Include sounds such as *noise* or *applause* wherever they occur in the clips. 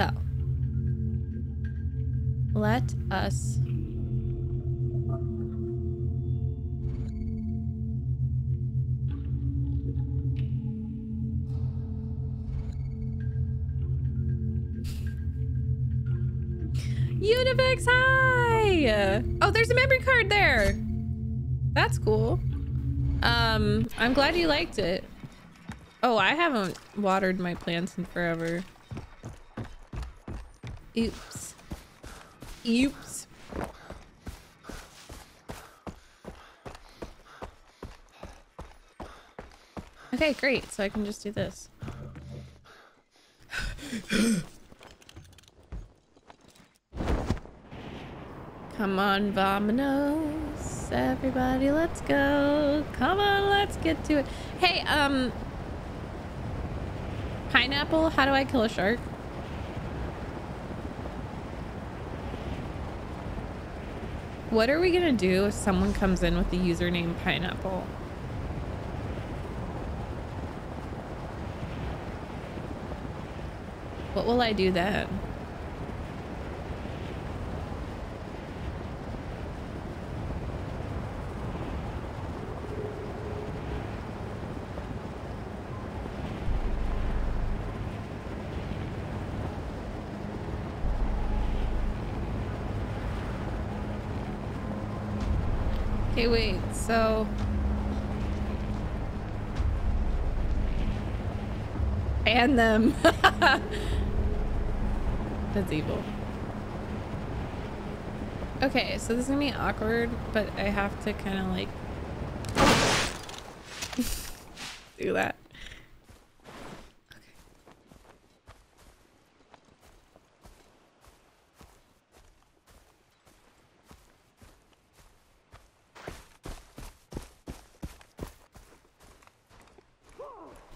So, let us... Univex, hi! Oh, there's a memory card there. That's cool. I'm glad you liked it. Oh, I haven't watered my plants in forever. Oops. Oops. Okay, great. So I can just do this. Come on, Vamanos, everybody, let's go. Come on, let's get to it. Hey, pineapple, how do I kill a shark? What are we gonna do if someone comes in with the username pineapple? What will I do then? Okay, wait, so ban them. That's evil. Okay, so this is gonna be awkward, but I have to kind of like do that.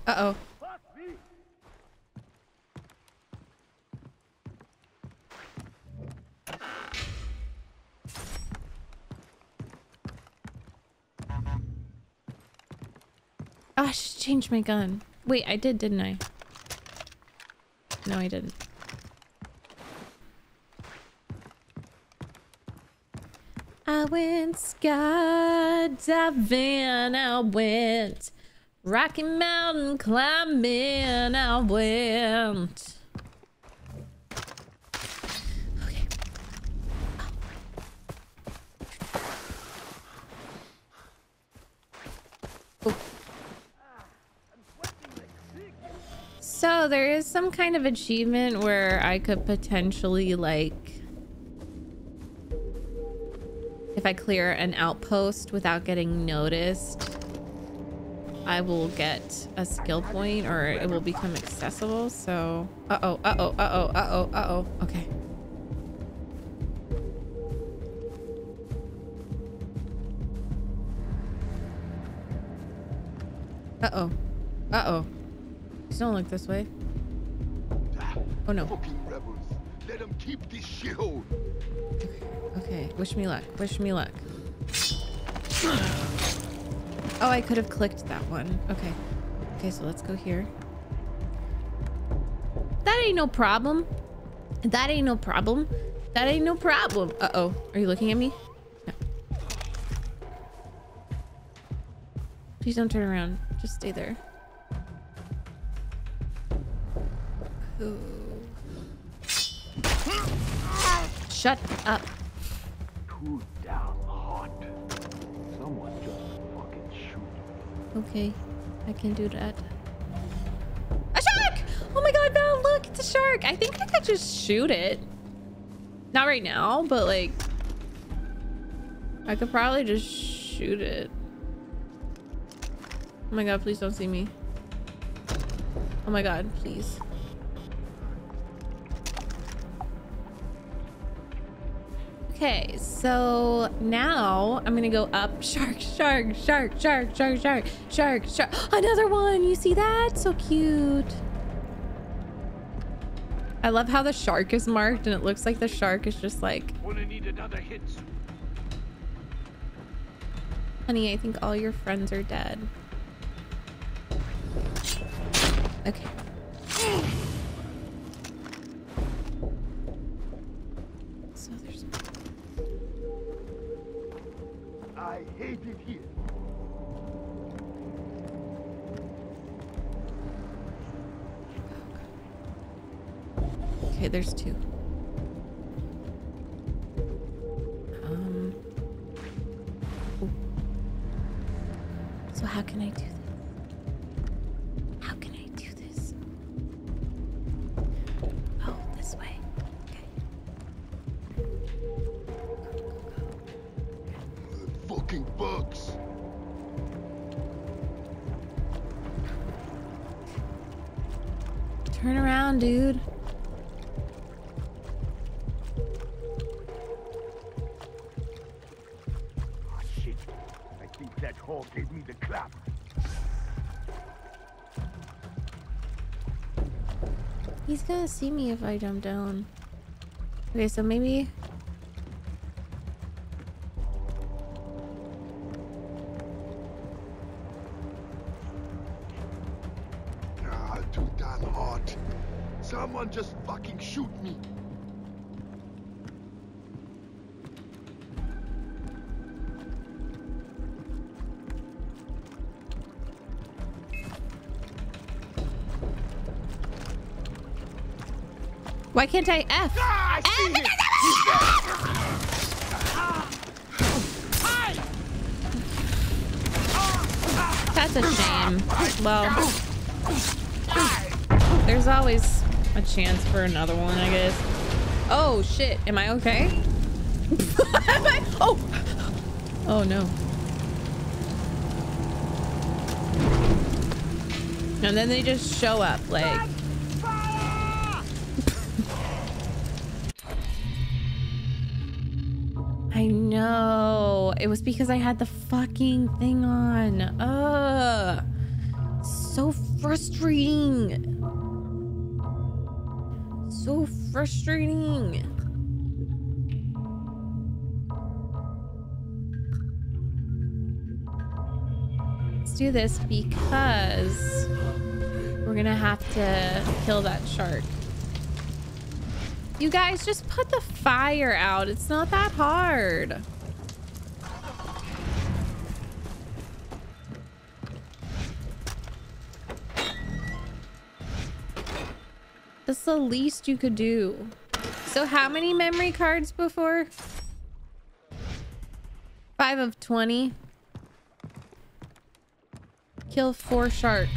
Uh-oh. Oh, I should change my gun. Wait, I did, didn't I? No, I didn't. I went skydiving. I went Rocky Mountain climbing, I went. Okay. Oh. Oh. So there is some kind of achievement where I could potentially, like, if I clear an outpost without getting noticed, I will get a skill point or it will become accessible. So, uh-oh, uh-oh, uh-oh, uh-oh, uh-oh. Okay. Uh-oh. Uh-oh. Just don't look this way. Oh no. Fucking rebels. Let them keep this shithole. Okay, wish me luck. Wish me luck. Oh, I could have clicked that one. Okay. Okay, so let's go here. That ain't no problem. That ain't no problem. That ain't no problem. Uh-oh. Are you looking at me? No. Please don't turn around. Just stay there. Ooh. Shut up. Cool down. Okay, I can do that. A shark! Oh my god, Val, look, it's a shark. I think I could just shoot it. Not right now, but like, I could probably just shoot it. Oh my god, please don't see me. Oh my god, please. Okay, so now I'm gonna go up. Shark, shark, shark, shark, shark, shark, shark, shark. Another one! You see that? So cute. I love how the shark is marked and it looks like the shark is just like... Wanna need another hit. Honey, I think all your friends are dead. Okay. I hate it here. Okay, there's two. Ooh. So how can I do this? Oh, this way. Okay. Go. Fucking bugs. Turn around, dude. He's gonna see me if I jump down. Okay, so maybe... Ah, too damn hot. Someone just fucking shoot me. Why can't I F? Ah, F? That's a shame. Well, there's always a chance for another one, I guess. Oh shit, am I okay? Am I? Oh! Oh no. And then they just show up like... I know. It was because I had the fucking thing on. Ugh. So frustrating. So frustrating. Let's do this because we're gonna have to kill that shark. You guys, just put the fire out. It's not that hard. That's the least you could do. So how many memory cards before? 5 of 20. Kill 4 sharks.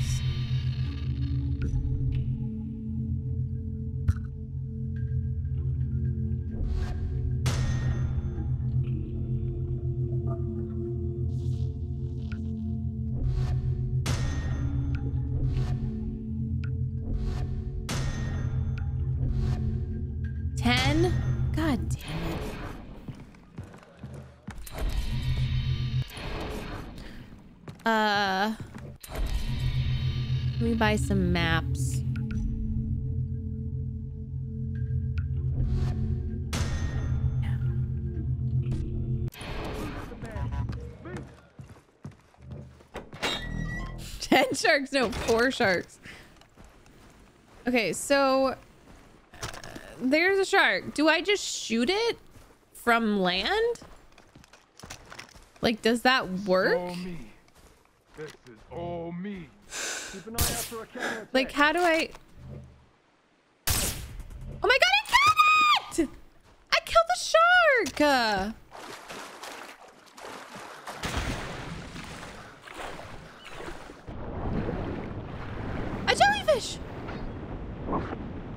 Let me buy some maps. Yeah. 10 sharks, no, 4 sharks. Okay, so there's a shark. Do I just shoot it from land? Like, does that work? This is all me. Keep an eye out for a counter. Like, how do I... Oh my god, I killed it! I killed the shark! A jellyfish!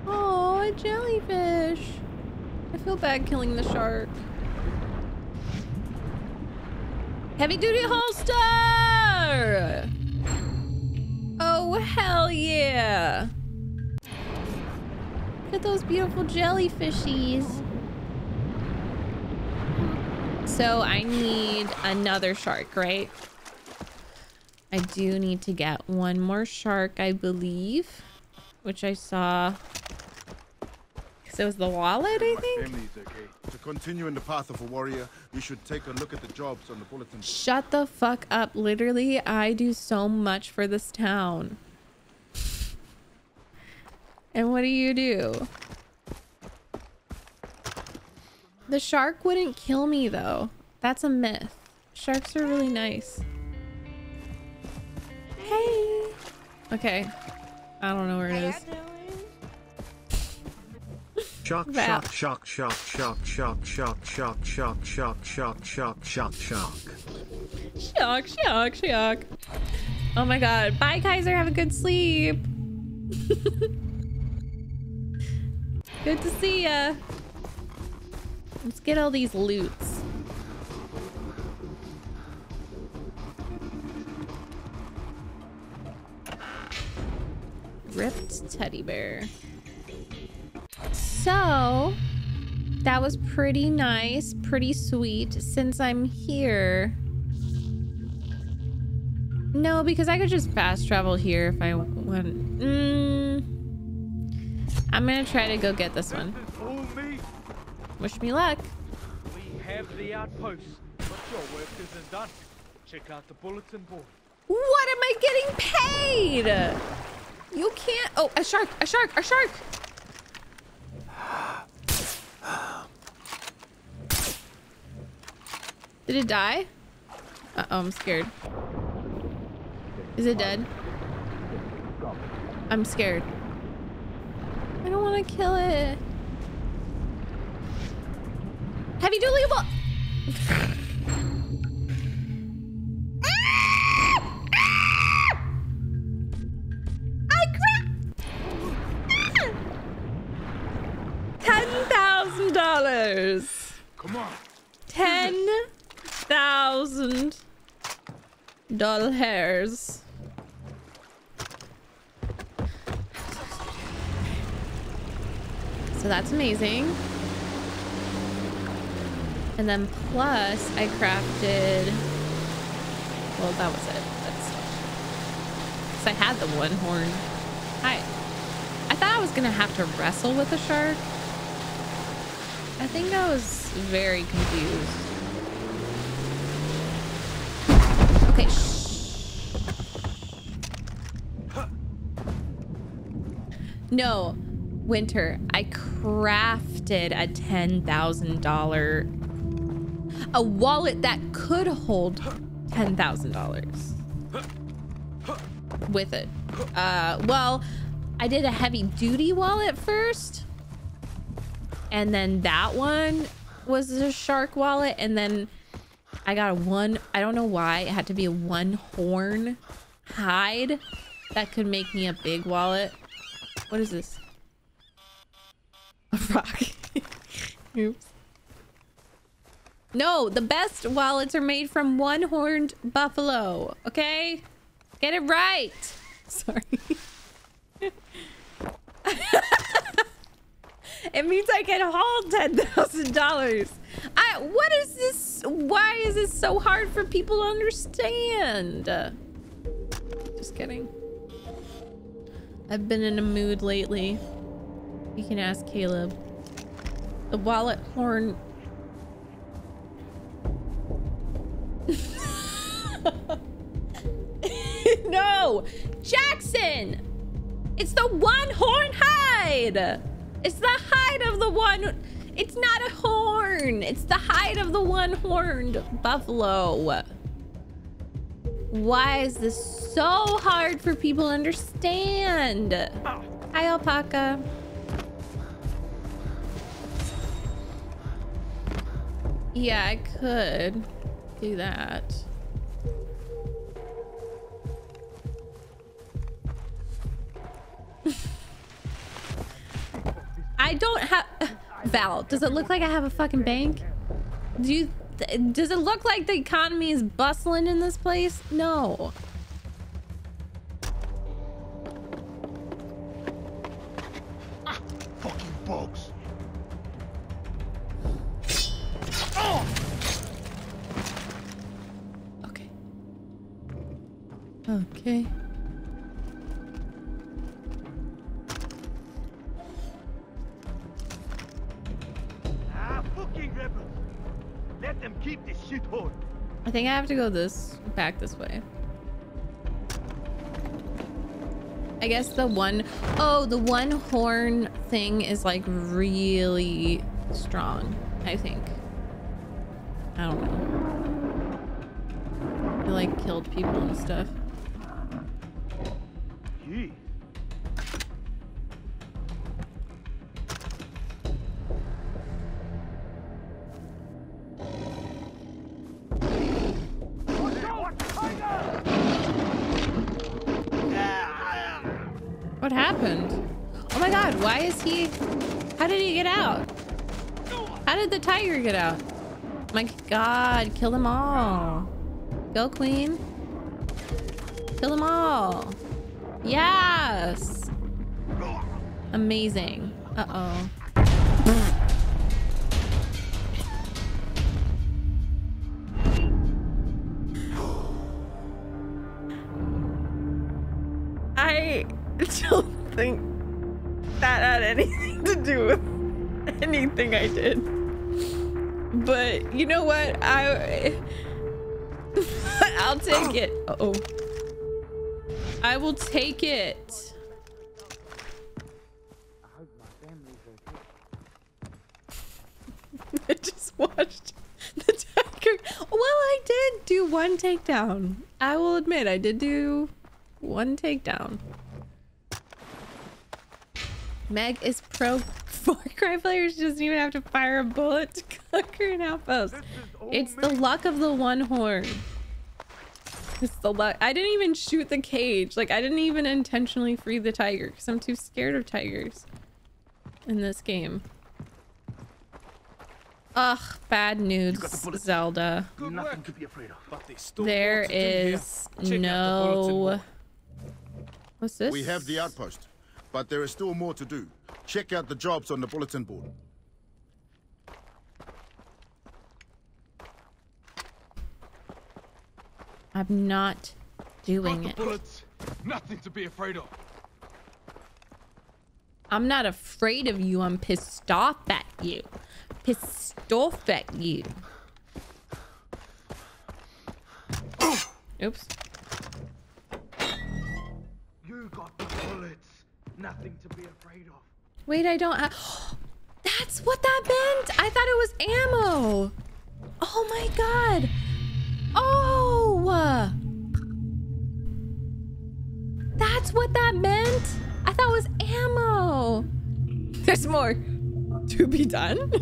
Oh, a jellyfish. I feel bad killing the shark. Heavy duty holster! Oh, hell yeah. Look at those beautiful jellyfishies. So I need another shark, right? I do need to get one more shark, I believe, which I saw. So it was the wallet, I think? Okay. To continue in the path of a warrior, we should take a look at the jobs on the bulletin. Shut the fuck up. Literally, I do so much for this town. And what do you do? The shark wouldn't kill me, though. That's a myth. Sharks are really nice. Hey! Okay. I don't know where it is. Shock, shock, shock, shock, shock, shock, shock, shock, shock, shock, shock, shock, shock, shock. Shock, shock, shock. Oh my god. Bye, Kaiser. Have a good sleep. Good to see ya. Let's get all these loots. Ripped teddy bear. So that was pretty nice, pretty sweet. Since I'm here, no, because I could just fast travel here if I want. I'm gonna try to go get this one. Wish me luck. We have the outpost, but your work isn't done. Check out the bulletin board. What am I getting paid? You can't. Oh, a shark, a shark, a shark. Did it die? Uh-oh, I'm scared. Is it dead? I'm scared. I don't want to kill it. Heavy duty ball. $10,000. Come on. $10,000. So that's amazing. And then plus I crafted, well, that was it. That's because I had the one horn. I thought I was gonna have to wrestle with a shark. I think I was very confused. Okay. No, Winter, I crafted a $10,000 a wallet that could hold $10,000 with it. Well, I did a heavy duty wallet first, and then that one was a shark wallet, and then I got a one, I don't know why it had to be a one horn hide that could make me a big wallet. What is this? A rock. Oops. No, the best wallets are made from one-horned buffalo, okay? Get it right. Sorry. It means I can hold $10,000. What is this? Why is this so hard for people to understand? Just kidding. I've been in a mood lately. You can ask Caleb. The wallet horn... No, Jackson, it's the one horn hide. It's the hide of the one. It's not a horn. It's the hide of the one horned buffalo. Why is this so hard for people to understand? Oh. Hi, alpaca. Yeah, I could do that. I don't have Val. Does it look like I have a fucking bank? Do you does it look like the economy is bustling in this place? No. Ah, fucking bugs. Oh. Okay. Ah, fucking rebels. Let them keep this shit hole. I think I have to go back this way. I guess the one, oh, the one horn thing is like really strong, I think. I don't know. He like killed people and stuff. Gee. What happened? Oh my god, why is he... How did he get out? How did the tiger get out? My god, kill them all. Go, queen. Kill them all. Yes! Amazing. Uh-oh. I don't think that had anything to do with anything I did. But you know what? I'll take it. Uh-oh. I will take it. I hope my family's okay. I just watched the tiger. Well, I did do one takedown. I will admit, I did do one takedown. Meg is pro. Far Cry players doesn't even have to fire a bullet to conquer an outpost. It's the luck of the one horn. It's the luck. I didn't even shoot the cage. Like, I didn't even intentionally free the tiger because I'm too scared of tigers in this game. Ugh, bad news, Zelda. Nothing to be afraid of. There is no... What's this? We have the outpost, but there is still more to do. Check out the jobs on the bulletin board. I'm not doing it. Bullets, nothing to be afraid of. I'm not afraid of you. I'm pissed off at you. Pissed off at you. Oops. You got the bullets. Nothing to be afraid of. Wait, I don't have... That's what that meant! I thought it was ammo! Oh my god! Oh! That's what that meant? I thought it was ammo! There's more to be done?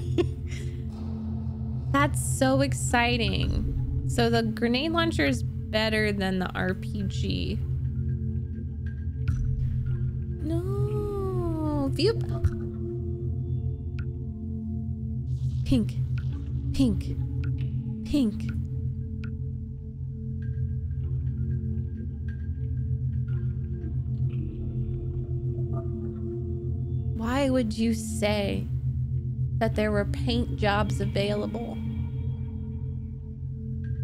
That's so exciting. So the grenade launcher is better than the RPG. No, view pink, pink, pink. Why would you say that there were paint jobs available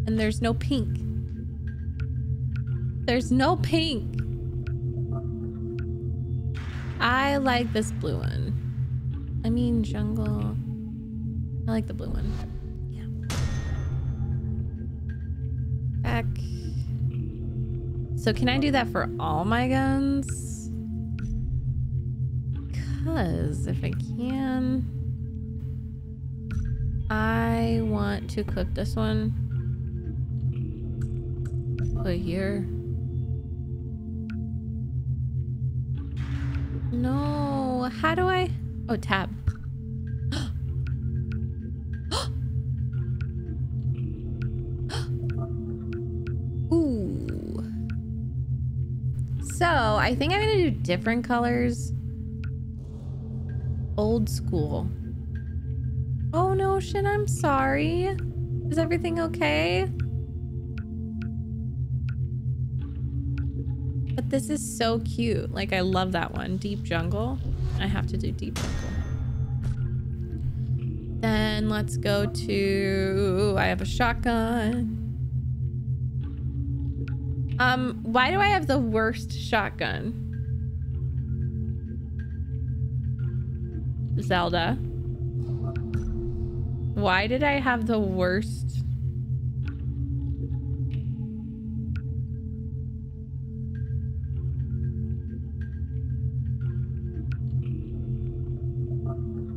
and there's no pink? There's no pink. I like this blue one. I mean, jungle. I like the blue one. Yeah. Back. So can I do that for all my guns? Because if I can, I want to clip this one. Put here. No, how do I? Oh, tab. Ooh. So I think I'm gonna do different colors. Old school. Oh no, shit, I'm sorry. Is everything okay? But this is so cute. Like, I love that one. Deep jungle. I have to do deep jungle. Then let's go to... I have a shotgun. Why do I have the worst shotgun? Zelda. Why did I have the worst...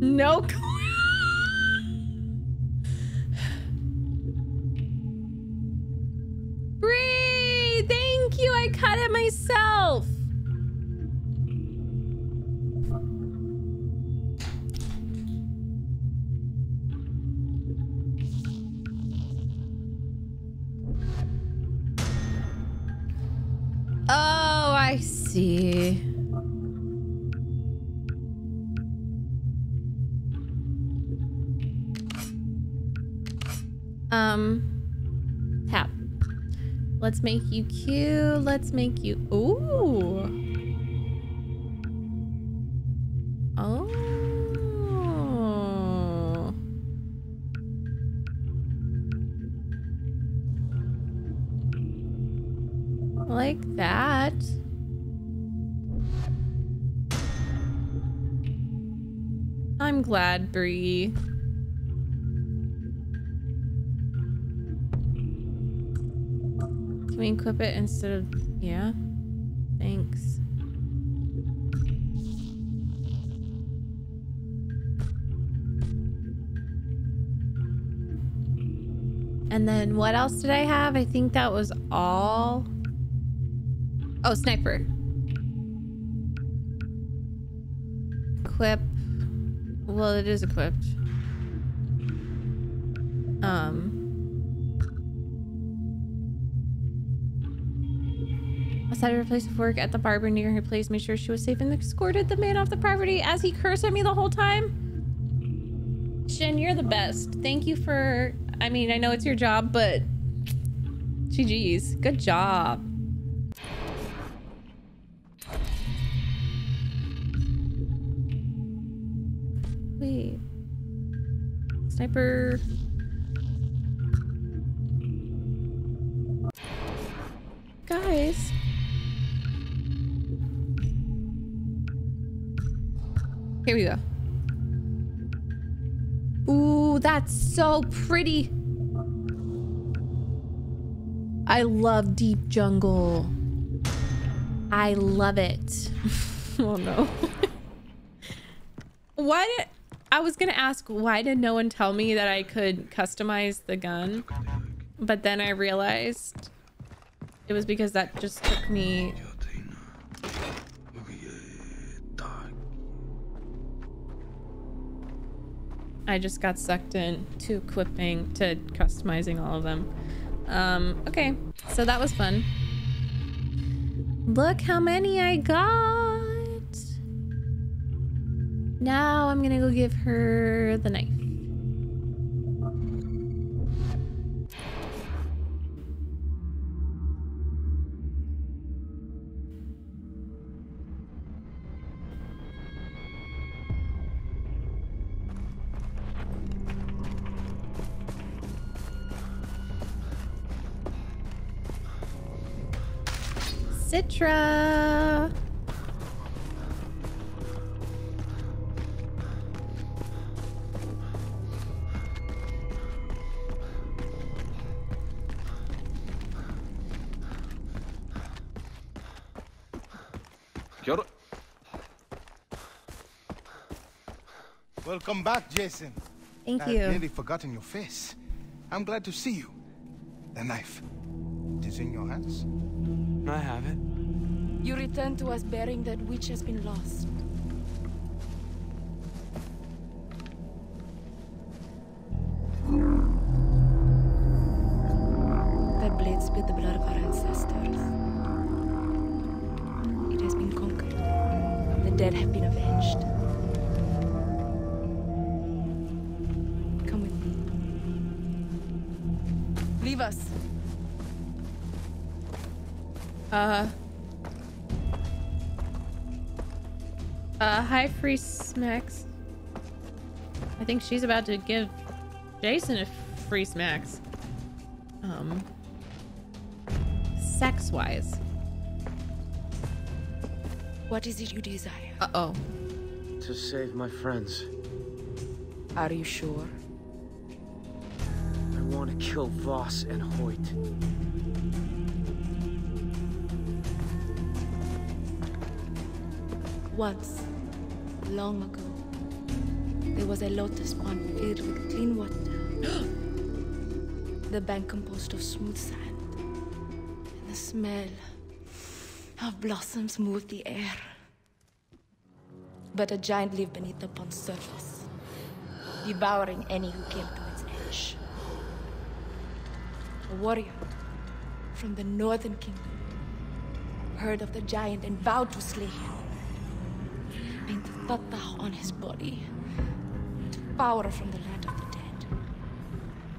No clue. Breathe. see. Tap. Let's make you cute. Let's make you. Ooh. Oh. Like that. I'm glad, Bree. Can we equip it instead of, yeah, thanks. And then what else did I have? I think that was all. Oh, sniper. Equip. Well, it is equipped. Decided to replace with work at the barber near her place, made sure she was safe, and escorted the man off the property as he cursed at me the whole time. Shin, you're the best. Thank you for, I mean, I know it's your job, but GG's. Good job. Wait. Sniper. Guys. Here we go. Ooh, that's so pretty. I love deep jungle. I love it. Oh no. I was gonna ask, why did no one tell me that I could customize the gun? But then I realized it was because that just took me. I just got sucked in to equipping, to customizing all of them. Okay, so that was fun. Look how many I got. Now I'm gonna go give her the knife. Citra. Welcome back, Jason. Thank you. I've nearly forgotten your face. I'm glad to see you. The knife. It is in your hands. I have it. You return to us bearing that which has been lost. That blade spit the blood of our ancestors. It has been conquered. The dead have been avenged. Come with me. Leave us. Hi, Free Smacks. I think she's about to give Jason a free smacks. Sex-wise. What is it you desire? Uh-oh. To save my friends. Are you sure? I want to kill Vaas and Hoyt. Once, long ago, there was a lotus pond filled with clean water, the bank composed of smooth sand, and the smell of blossoms moved the air. But a giant lived beneath the pond's surface, devouring any who came to its edge. A warrior from the northern kingdom, heard of the giant and vowed to slay him. Paint the tata on his body, took power from the land of the dead.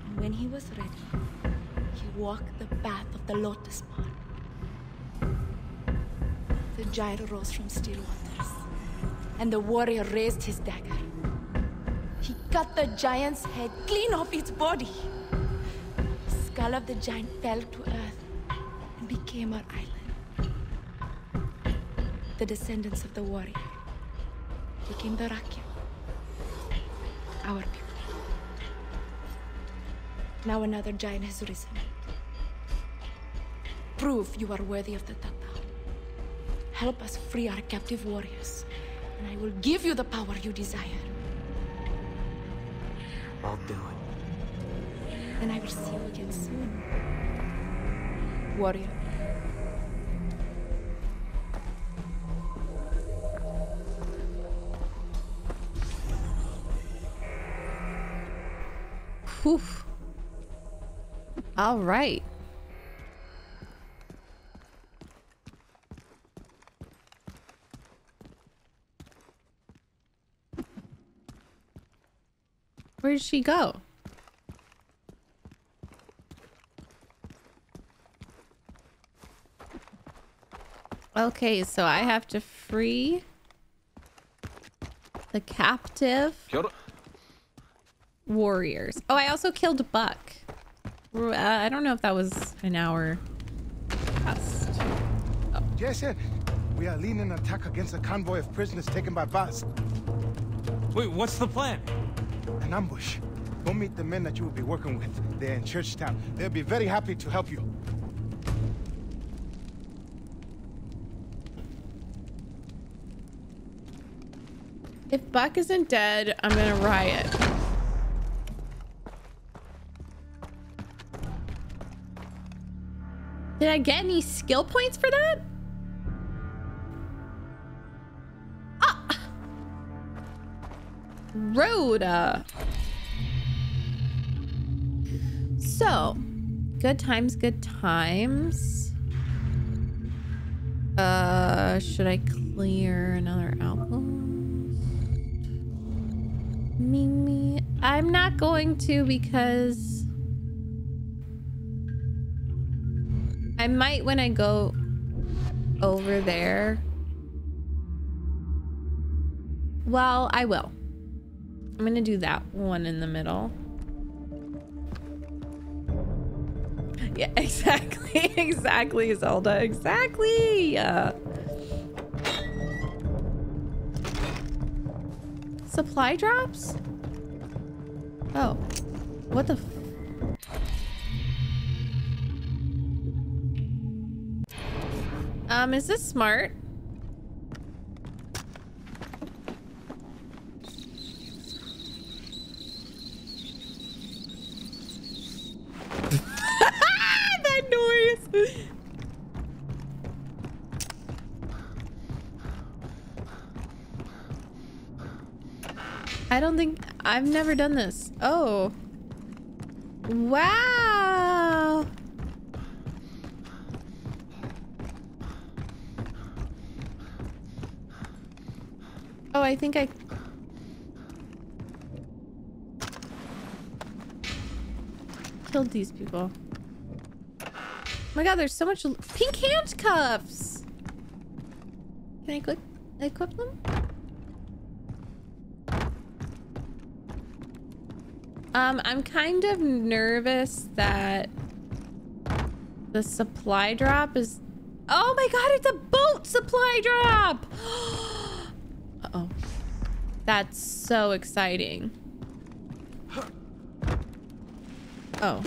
And when he was ready, he walked the path of the lotus pod. The giant rose from still waters, and the warrior raised his dagger. He cut the giant's head clean off its body. The skull of the giant fell to earth and became our island. The descendants of the warrior became the Rakyat, our people. Now another giant has risen. Prove you are worthy of the Tata. Help us free our captive warriors, and I will give you the power you desire. I'll do it. Then I will see you again soon, warrior. Whew. All right. Where did she go? Okay, so I have to free the captive warriors. Oh, I also killed Buck. I don't know if that was an hour past. Oh. Jason, we are leading an attack against a convoy of prisoners taken by Vaas. Wait, what's the plan? An ambush. Go meet the men that you will be working with. They're in Churchtown. They'll be very happy to help you. If Buck isn't dead, I'm gonna riot. Did I get any skill points for that? Rhoda. So, good times, good times. Should I clear another album? Mimi, I'm not going to because I might when I go over there. Well, I will. I'm gonna do that one in the middle. Yeah, exactly, exactly, Zelda, exactly. Supply drops? Oh, what the? Is this smart? I don't think I've never done this. Oh, wow. Oh, I think I killed these people. Oh my god, there's so much pink handcuffs. Can I click equip them? I'm kind of nervous that the supply drop is... Oh my god, it's a boat supply drop! Uh-oh. That's so exciting. Oh.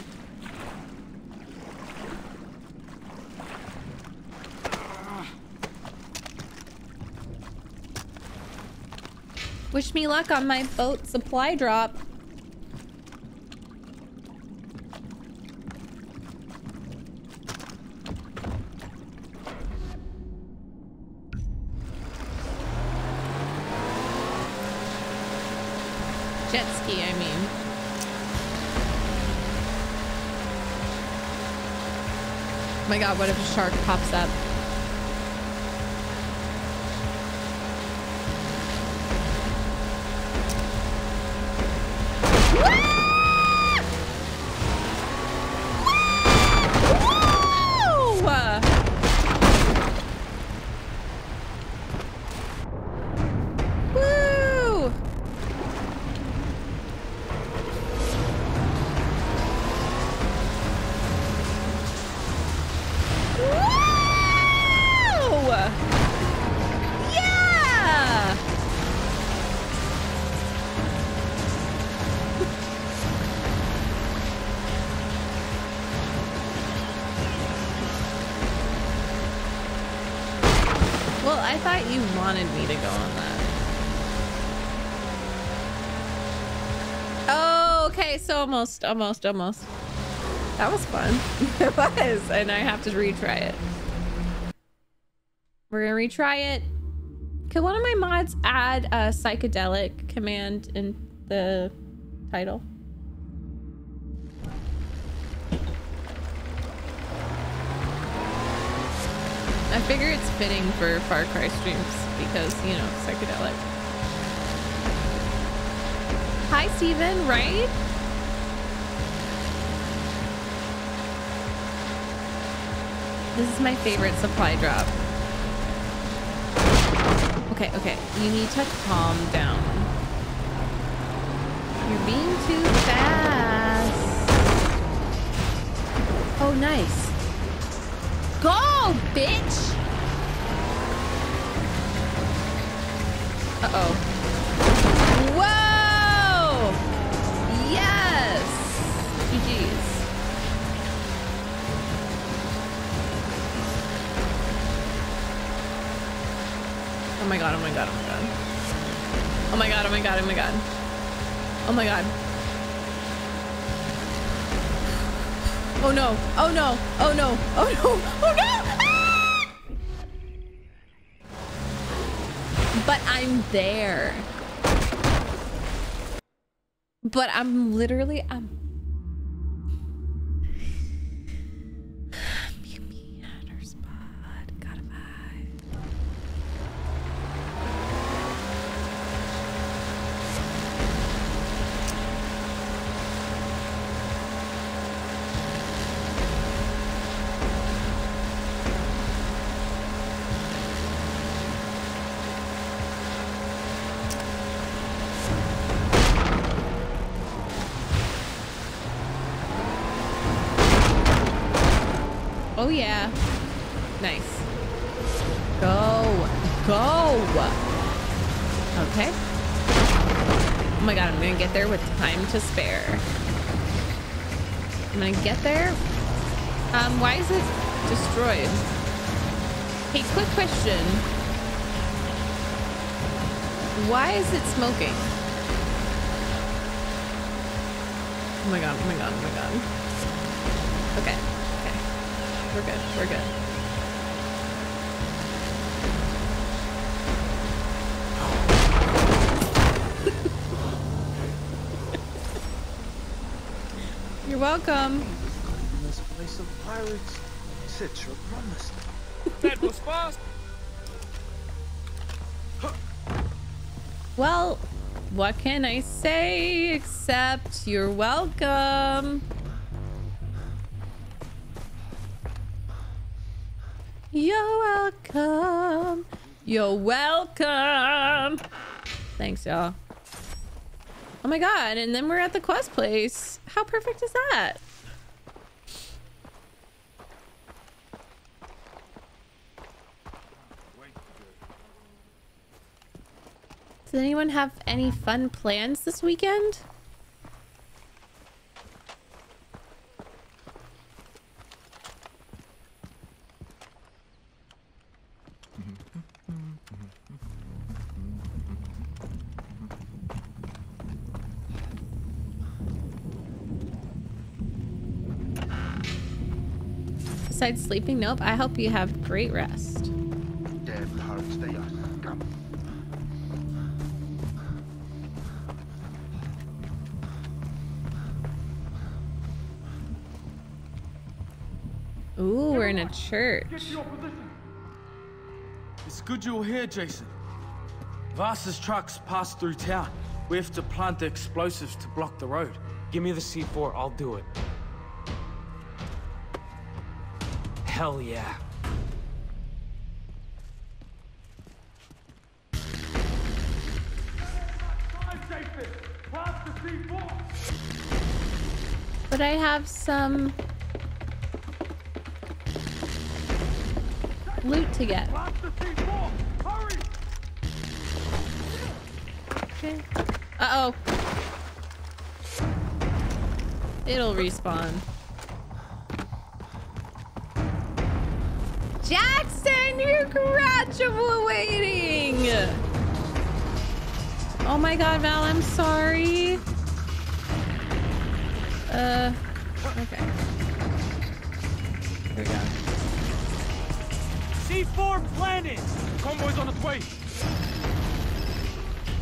Wish me luck on my boat supply drop. Oh my god, what if a shark pops up? I thought you wanted me to go on that. Oh, okay, so almost. That was fun. It was, and I have to retry it. We're gonna retry it. Can one of my mods add a psychedelic command in the title? I figure it's fitting for Far Cry streams because, you know, psychedelic. Hi, Steven, right? This is my favorite supply drop. Okay, okay. You need to calm down. You're being too fast. Oh, nice. Go, bitch! Uh-oh. Whoa! Yes! GG's. Oh my god, oh my god, oh my god. Oh my god, oh my god, oh my god. Oh my god. Oh no, oh no, oh no, oh no, oh no! Ah! But I'm there. But I'm literally, meet me at her spot, got a vibe. Oh yeah. Nice. Go. Go. Okay. Oh my god, I'm gonna get there with time to spare. I'm gonna get there. Why is it destroyed? Hey, quick question. Why is it smoking? Oh my god, oh my god, oh my god. Okay. We're good, we're good. You're welcome. In this place of pirates, Citra promised. That was fast. Well, what can I say except you're welcome? You're welcome. You're welcome. Thanks, y'all. Oh my god, and then we're at the quest place. How perfect is that? Does anyone have any fun plans this weekend? Besides sleeping? Nope. I hope you have great rest. Ooh, we're in a church. It's good you're here, Jason. Vaas's trucks pass through town. We have to plant the explosives to block the road. Give me the C4, I'll do it. Hell yeah. But I have some loot to get. Okay. Uh-oh. It'll respawn. Jackson, you're graduating. Oh my God, Val, I'm sorry. Okay. Here we go. C4 planet! Convoy's on its way.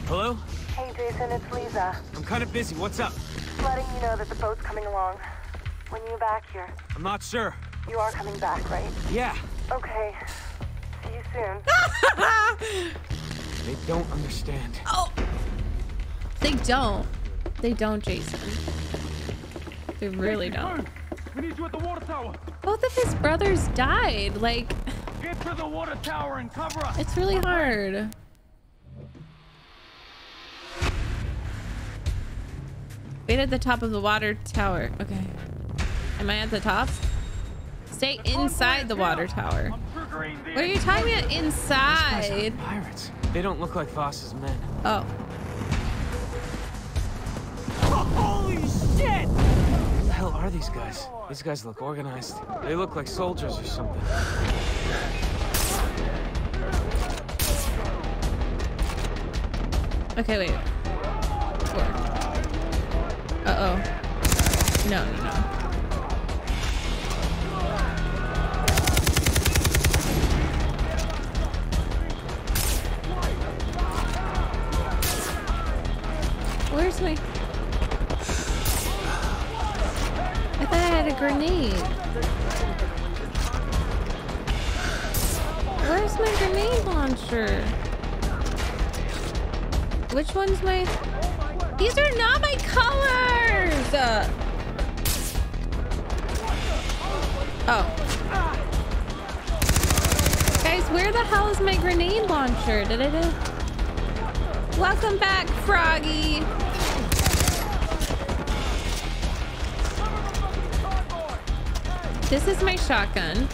Hello? Hey, Jason, it's Lisa. I'm kind of busy. What's up? Letting you know that the boat's coming along. When are you back here? I'm not sure. You are coming back, right? Yeah. Okay. See you soon. They don't understand. Oh! They don't. They don't, Jason. They really don't. We need you at the water tower. Both of his brothers died. Like, get to the water tower and cover us. It's really hard. Wait at the top of the water tower. Okay. Am I at the top? Stay inside the water tower. What are you talking about? Inside. Pirates. They don't look like Vaas's men. Oh. Holy shit! What the hell are these guys? These guys look organized. They look like soldiers or something. Okay, wait. Four. Uh-oh. No, no, no. Where's my... I thought I had a grenade. Where's my grenade launcher? Which one's my... These are not my colors! Oh. Guys, where the hell is my grenade launcher? Did I do... Welcome back, Froggy. This is my shotgun.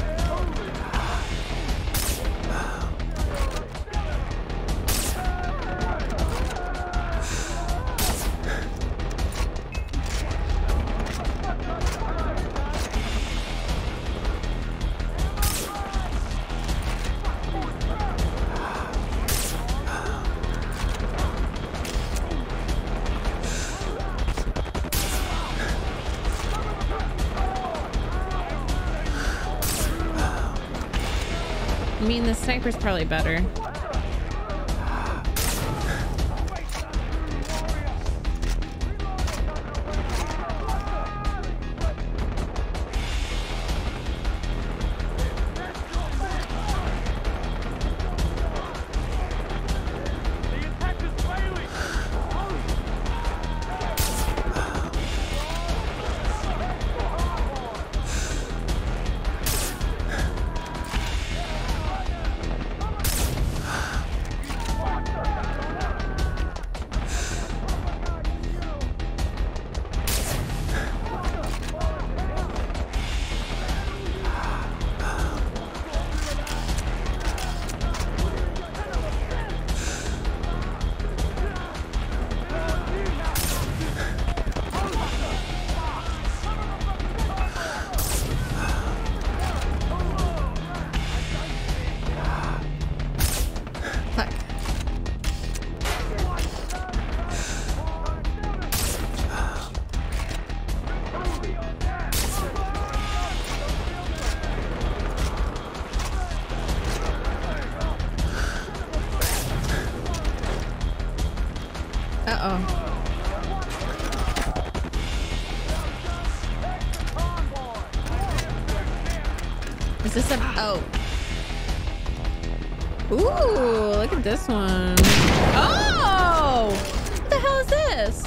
The sniper's probably better. This one. Oh! What the hell is this?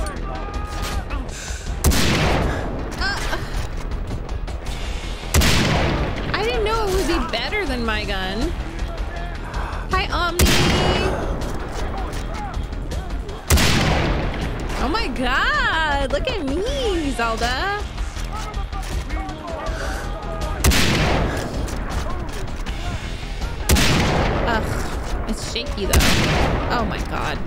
I didn't know it would be better than my gun. Hi, Omni. Oh my God! Look at me, Zelda. Shaky though. Oh my God.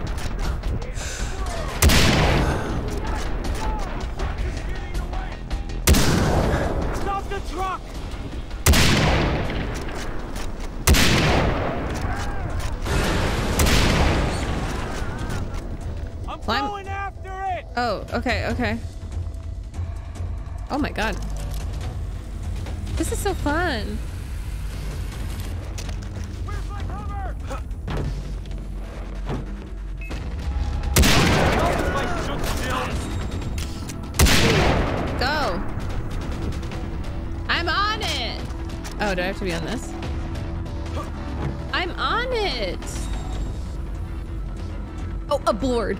Stop the truck. Oh, okay, okay. Oh my god. This is so fun. Where's my cover? Go. I'm on it. Oh, do I have to be on this? I'm on it. Oh, a board.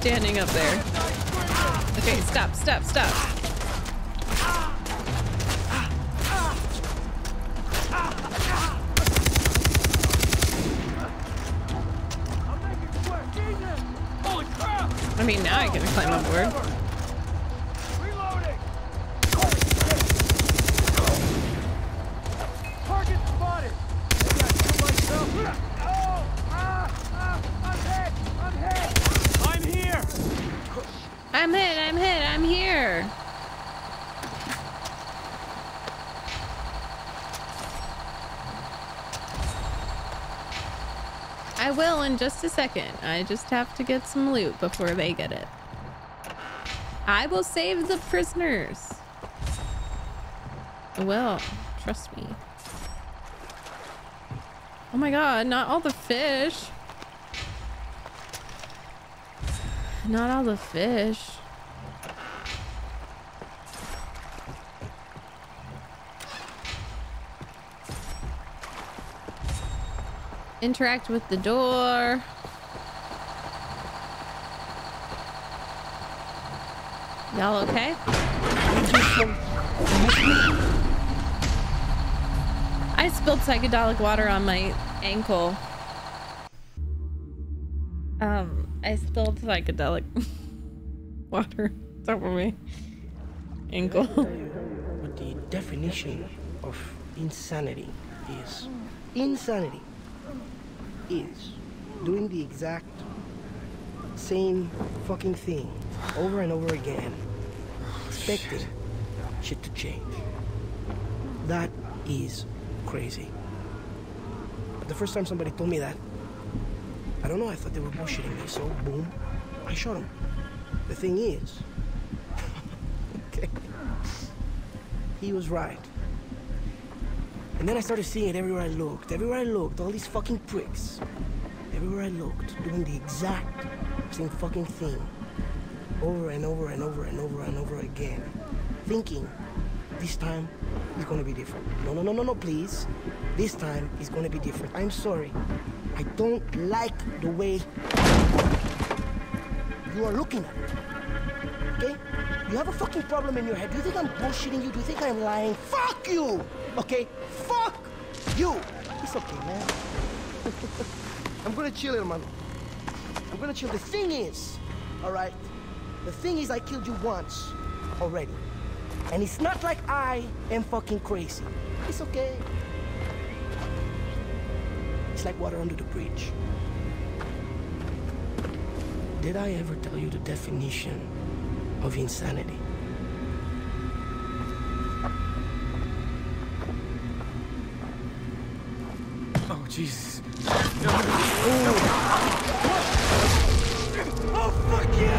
Standing up there. Okay, stop, stop, stop. I mean, now I can climb on board. Just a second. I just have to get some loot before they get it. I will save the prisoners. I will. Trust me. Oh my god, not all the fish. Not all the fish. Interact with the door. Y'all okay? I spilled psychedelic water on my ankle. I spilled psychedelic water over my ankle. But the definition of insanity is insanity. Is doing the exact same fucking thing over and over again, expecting shit to change. That is crazy. But the first time somebody told me that, I don't know, I thought they were bullshitting me, so boom, I shot him. The thing is, okay, he was right. And then I started seeing it everywhere I looked. Everywhere I looked, all these fucking pricks. Everywhere I looked, doing the exact same fucking thing. Over and over and over and over and over again. Thinking, this time is gonna be different. No, no, no, no, no, please. This time is gonna be different. I'm sorry. I don't like the way you are looking at it. Okay? You have a fucking problem in your head. Do you think I'm bullshitting you? Do you think I'm lying? Fuck you! Okay? Fuck you! It's okay, man. I'm gonna chill, hermano. I'm gonna chill. The thing is, alright? The thing is, I killed you once already. And it's not like I am fucking crazy. It's okay. It's like water under the bridge. Did I ever tell you the definition of insanity? Oh, Jesus. No. Oh. Oh, fuck okay.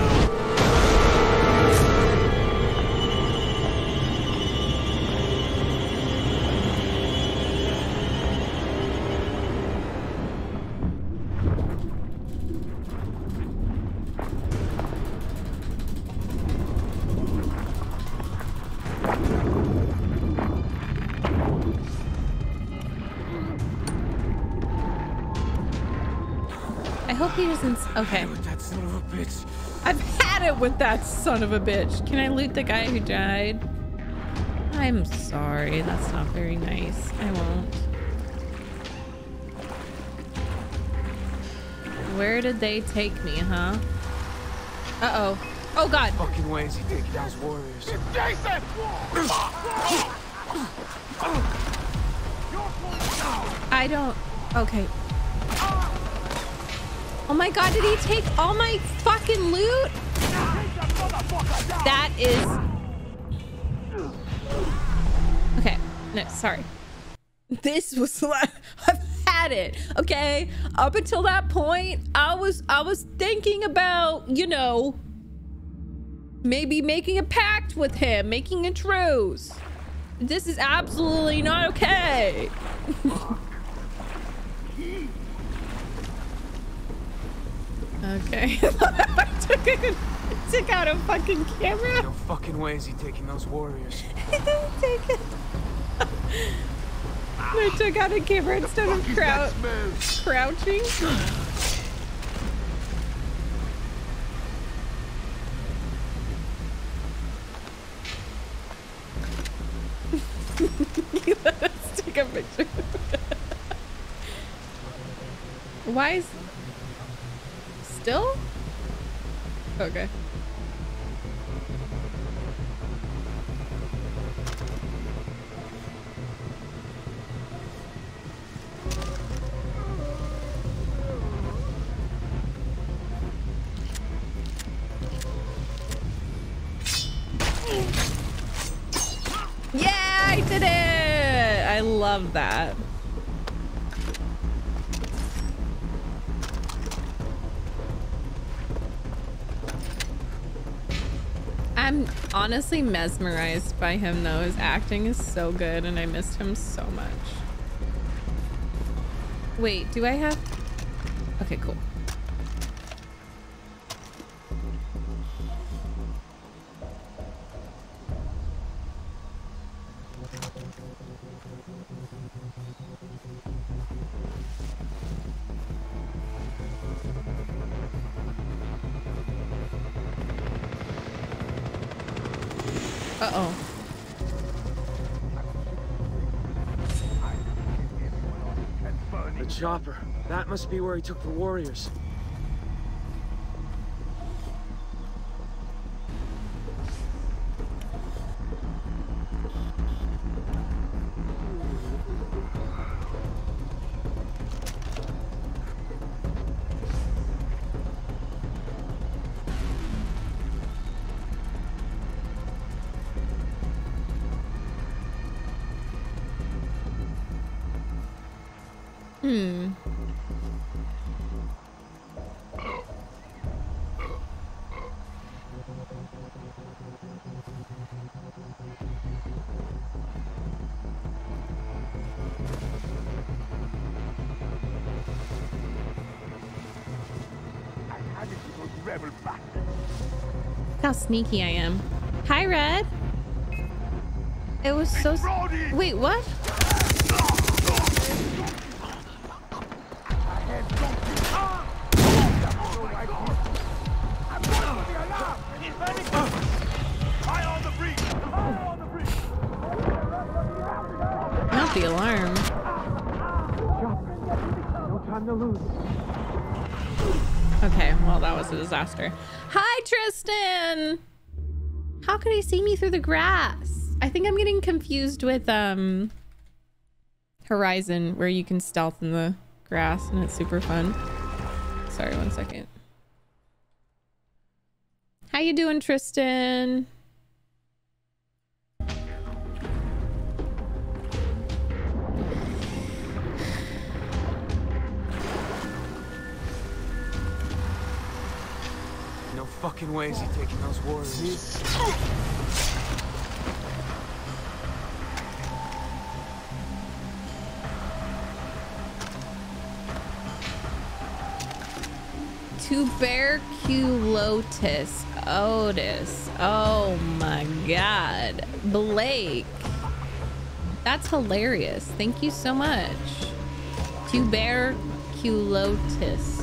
I've had it with that son of a bitch. Can I loot the guy who died? I'm sorry. That's not very nice. I won't. Where did they take me, huh? Uh-oh. Oh, God. Fucking way is he taking those warriors? It's Jason! I don't... Okay. Oh, my God. Did he take all my fucking loot? That is... Okay. No, sorry. This was... I've had it. Okay? Up until that point, I was thinking about, you know... Maybe making a pact with him, making a truce. This is absolutely not okay. Okay. I took out a fucking camera. No fucking way is he taking those warriors. He didn't take it. I took out a camera instead of crouching. Let's take a picture. Why is still okay? Love that. I'm honestly mesmerized by him though. His acting is so good and I missed him so much. Wait, do I have... Okay, cool. Chopper. That must be where he took the warriors. How sneaky I am. Hi, Red. It was so... Wait, what? Not the alarm. No time to lose. Okay, well, that was a disaster. Hi, Tristan! How could he see me through the grass? I think I'm getting confused with Horizon, where you can stealth in the grass and it's super fun. Sorry, one second. How you doing, Tristan? Fucking way is he taking those warriors? Tuberculosis Otis. Oh my God. Blake. That's hilarious. Thank you so much. Tuberculosis.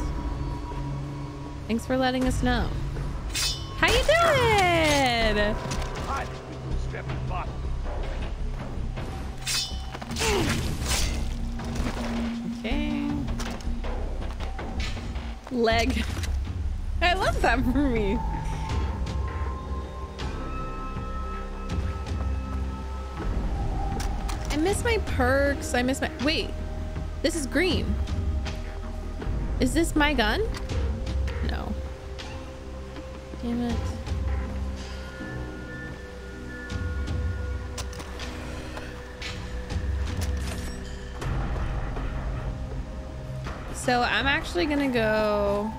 Thanks for letting us know. How you doing? Okay. Leg. I love that for me. I miss my perks. I miss my... Wait. This is green. Is this my gun? No. Damn it. So I'm actually gonna go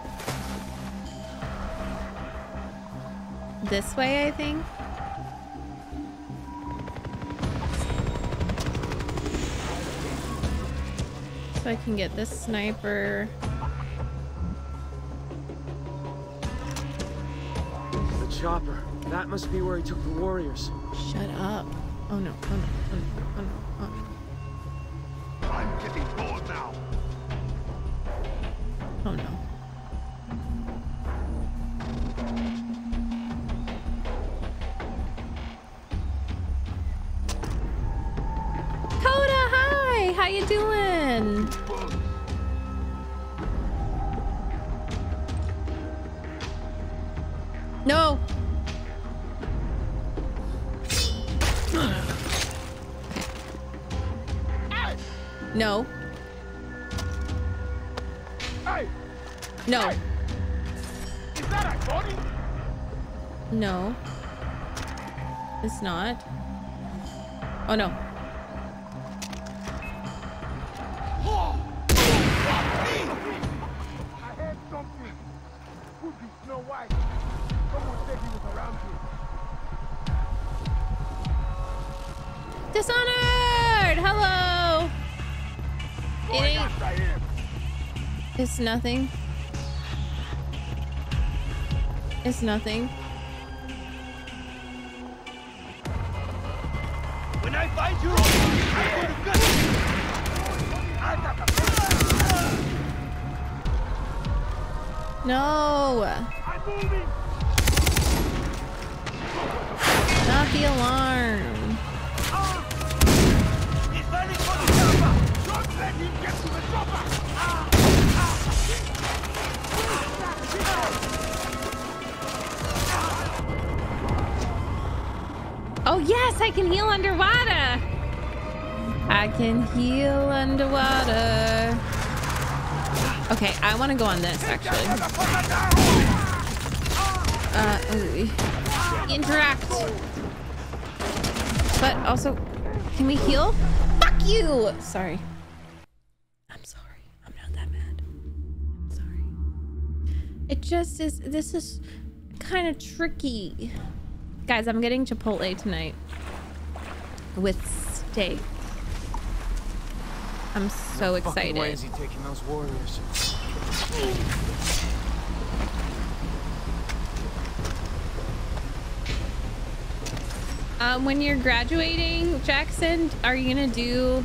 this way, I think. So I can get this sniper. The chopper. That must be where he took the warriors. Shut up. Oh no, oh no, oh no, oh no, oh no. I'm getting bored now. Oh no. Coda, hi! How you doing? No! No. No. Hey, is that a body? No. It's not. Oh no. I heard something. Could be Snow White. Someone said he was around here. Dishonored! Hello! It ain't. It's nothing. It's nothing. When I find you, I'm no. Not the alarm. Don't let him get to the chopper. Oh yes, I can heal underwater. I can heal underwater. Okay, I want to go on this actually. Interact. But also, can we heal? Fuck you. Sorry. I'm sorry. I'm not that mad. I'm sorry. It just is. This is kind of tricky. Guys, I'm getting Chipotle tonight with steak. I'm so excited. Why is he taking those warriors? When you're graduating, Jackson, are you gonna do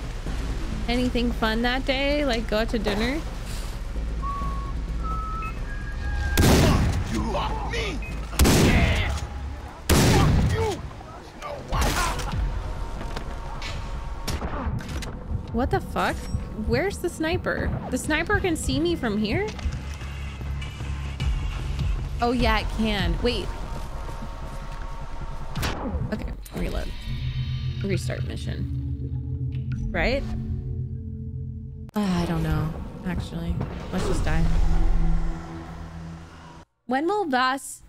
anything fun that day? Like go out to dinner? You are me. What the fuck? Where's the sniper? The sniper can see me from here? Oh yeah, it can. Wait. Okay, reload. Restart mission. Right? I don't know, actually. Let's just die. When Vaas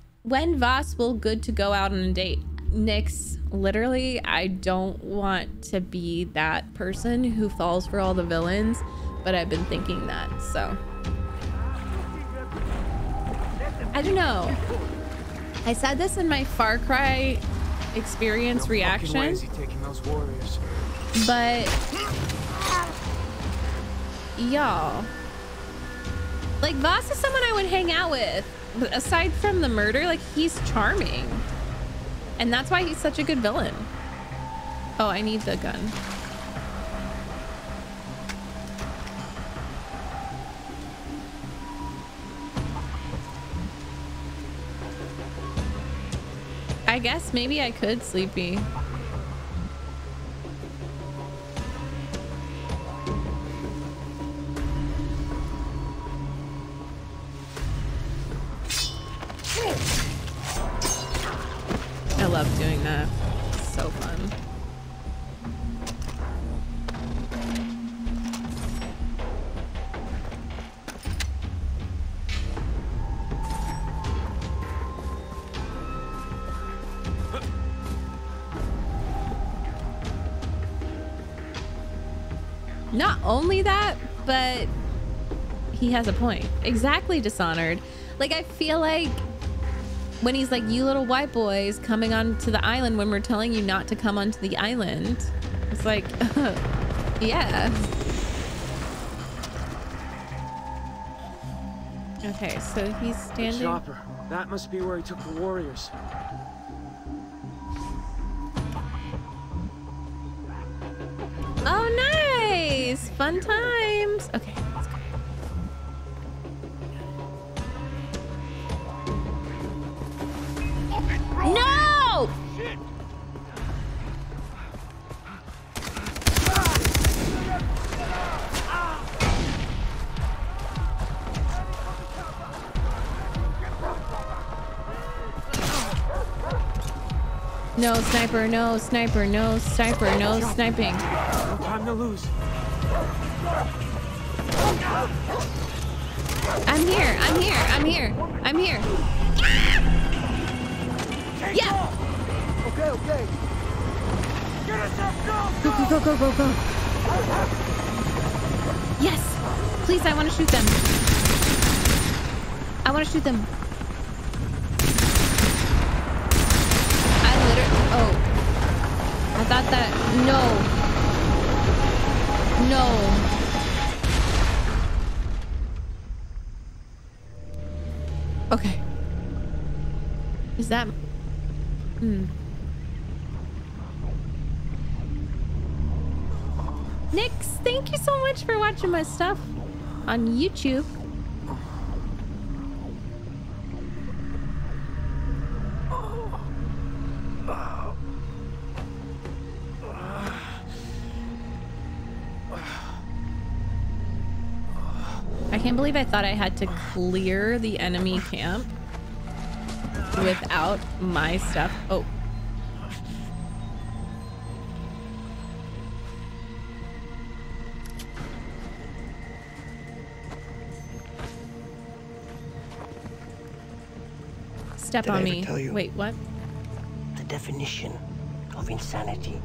will good to go out on a date? Nix, literally, I don't want to be that person who falls for all the villains, but I've been thinking that, so. I don't know. I said this in my Far Cry experience reaction, but y'all, like Vaas is someone I would hang out with, but aside from the murder, like he's charming. And that's why he's such a good villain. Oh, I need the gun. I guess maybe I could, Sleepy. arena. So fun. Not only that, but he has a point. Exactly, Dishonored. Like, I feel like when he's like, you little white boys coming onto the island when we're telling you not to come onto the island. It's like, yeah. Okay, so he's standing. The chopper. That must be where he took the warriors. Oh, nice. Fun times. Okay, let's go. No! Shit. No, sniper, no, sniper, no, sniper, no, sniping. No time to lose. I'm here, I'm here, I'm here, I'm here. Yeah! Yeah! Okay, okay. Get us up, go, go, go, go, go. Yes! Please, I want to shoot them. I want to shoot them. I literally, oh. I thought that, no. No. Okay. Is that... Hmm. Nix, thank you so much for watching my stuff on YouTube. I can't believe I thought I had to clear the enemy camp without my stuff. Oh. Step on me. Wait, what? The definition of insanity.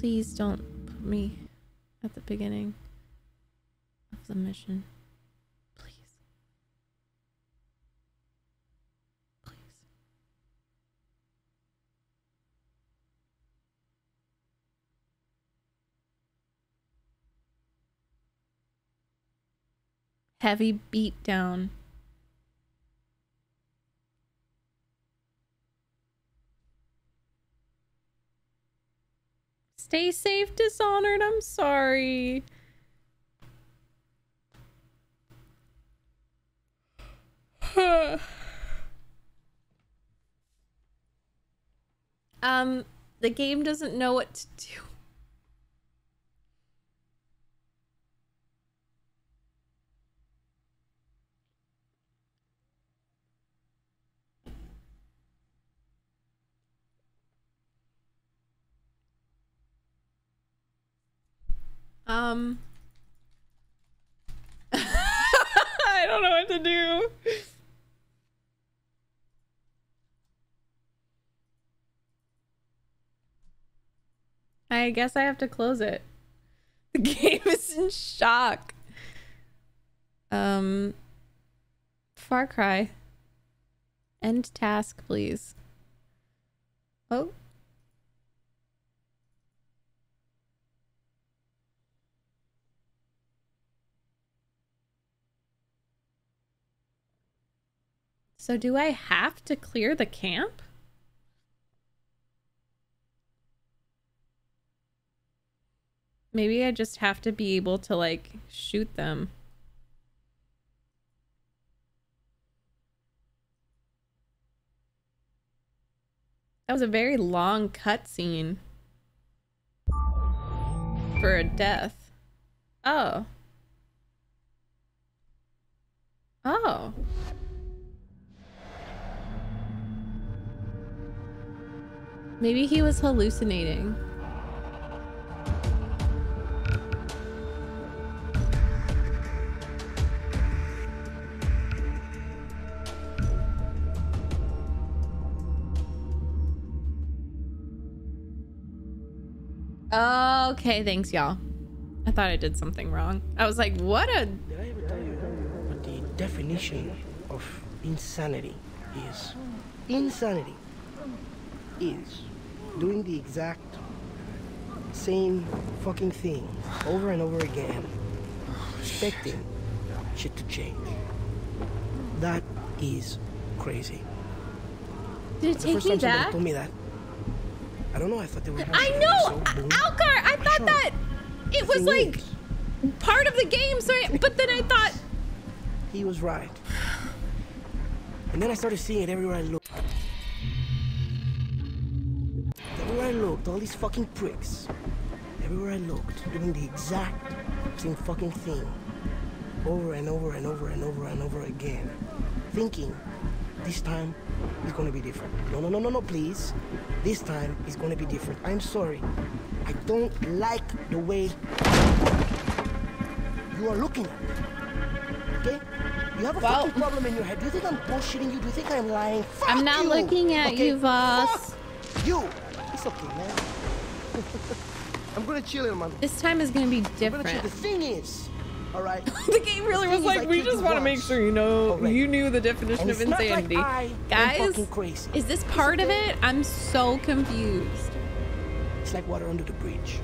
Please don't put me at the beginning of the mission. Please. Please. Heavy beat down. Stay safe, Dishonored. I'm sorry. The game doesn't know what to do. I don't know what to do. I guess I have to close it. The game is in shock. Far Cry. End task, please. Oh. So do I have to clear the camp? Maybe I just have to be able to, like, shoot them. That was a very long cutscene for a death. Oh. Oh. Maybe he was hallucinating. Okay, thanks y'all. I thought I did something wrong. I was like, what a... Did I ever tell you what the definition of insanity is? Insanity is doing the exact same fucking thing over and over again, expecting shit to change. That is crazy. Did it take me back? Told me that. I don't know, I thought they were... I know! Alcar, I thought that it was like part of the game, so but then I thought... He was right. And then I started seeing it everywhere I looked. Everywhere I looked, all these fucking pricks. Everywhere I looked, doing the exact same fucking thing. Over and over and over and over and over again. Thinking, this time, it's gonna be different. No, no, no, no, no, please. This time is gonna be different. I'm sorry. I don't like the way you are looking at me. Okay? You have a fucking problem in your head. Do you think I'm bullshitting you? Do you think I'm lying? Fuck I'm not you. Looking at okay? you, Vaas. Fuck you. It's okay, man. I'm gonna chill in, man. This time is gonna be different. The thing is, all right. The game really was like, we just want to make sure you know you knew the definition of insanity. Guys, is this part of it? I'm so confused. It's like water under the bridge.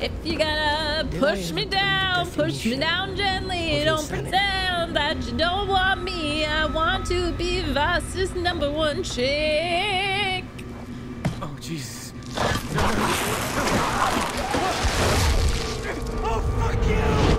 If you gotta push me down gently. Don't pretend that you don't want me. I want to be Vaas's #1 chick. Oh, Jesus. Oh, fuck you.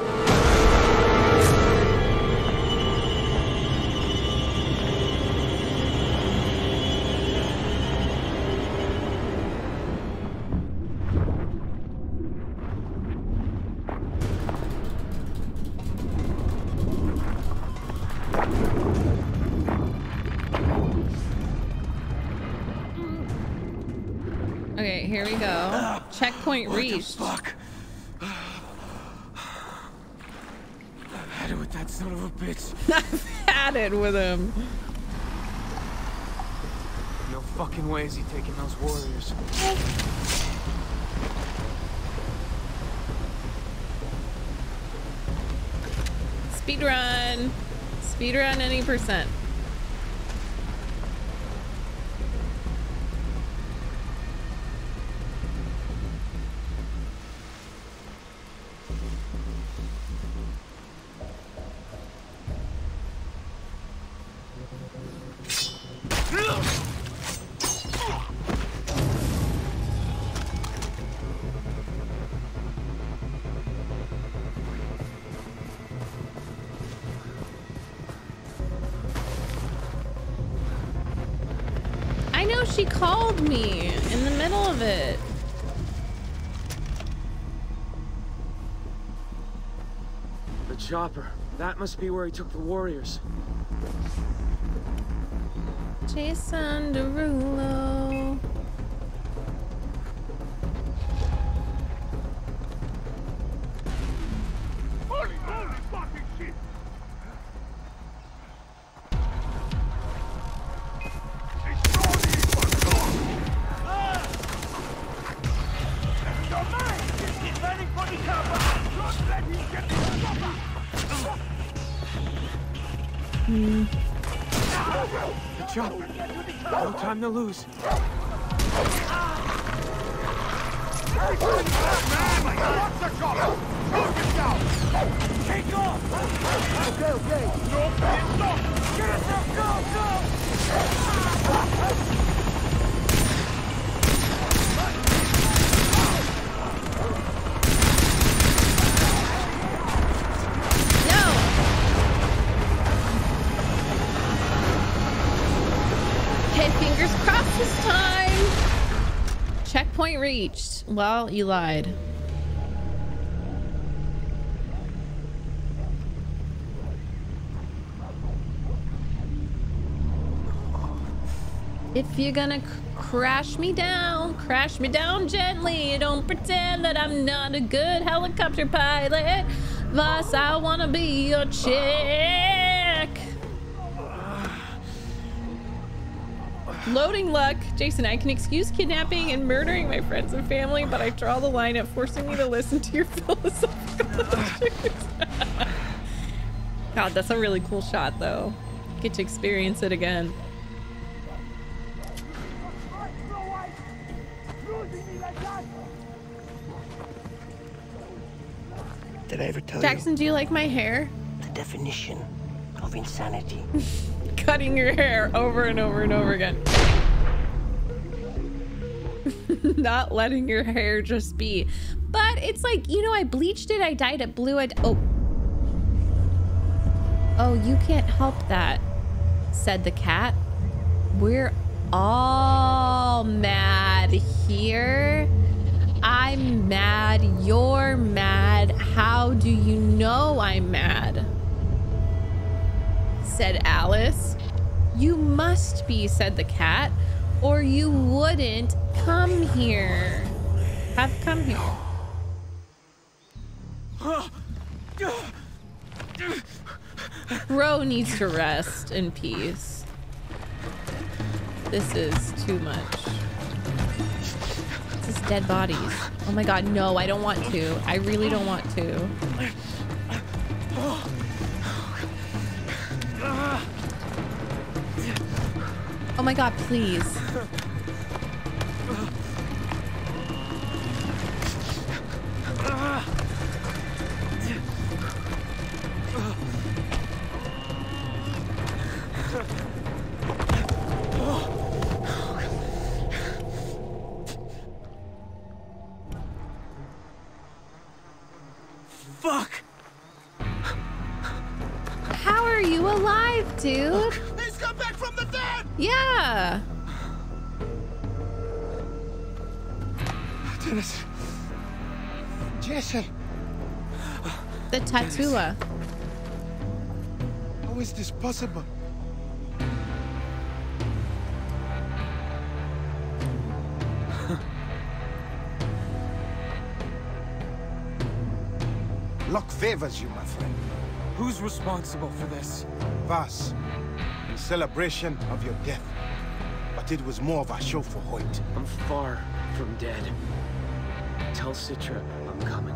Okay, here we go. Checkpoint reached. Son of a bitch. I've had it with him. No fucking way is he taking those warriors. Speed run. Speed run any %. She called me in the middle of it. The chopper. That must be where he took the warriors. Jason Derulo. Time to lose. Reached. Well, you lied. If you're gonna crash me down gently. Don't pretend that I'm not a good helicopter pilot. Vaas, I wanna be your chick. Loading luck. Jason, I can excuse kidnapping and murdering my friends and family, but I draw the line at forcing me to listen to your philosophical lectures. God, that's a really cool shot, though. Get to experience it again. Did I ever tell you? Jackson, do you like my hair? The definition of insanity. Cutting your hair over and over and over again. Not letting your hair just be. But it's like, you know, I bleached it, I dyed it blue, oh. Oh, you can't help that, said the cat. We're all mad here. I'm mad, you're mad, how do you know I'm mad? Said Alice. You must be, said the cat, or you wouldn't come here. Have come here. Bro needs to rest in peace. This is too much. This is dead bodies. Oh my god, no, I don't want to. I really don't want to. Oh my god, please. Dude, he's come back from the dead. Yeah. Dennis. Jason. The Tatua. How is this possible? Luck favors you, my friend. Who's responsible for this? Vaas, in celebration of your death. But it was more of a show for Hoyt. I'm far from dead. Tell Citra I'm coming.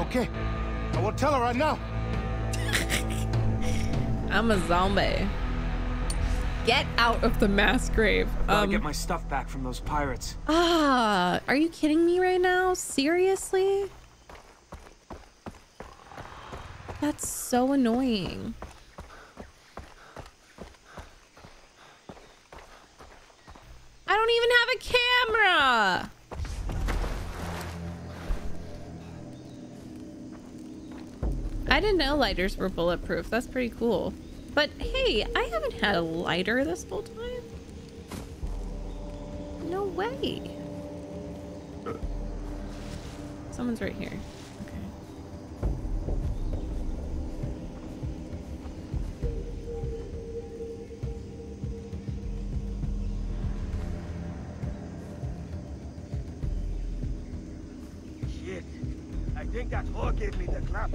Okay, I will tell her right now. I'm a zombie. Get out of the mass grave. I get my stuff back from those pirates. Ah, are you kidding me right now? Seriously? That's so annoying. I don't even have a camera. I didn't know lighters were bulletproof. That's pretty cool. But hey, I haven't had a lighter this whole time. No way. Someone's right here. That whore gave me the clap.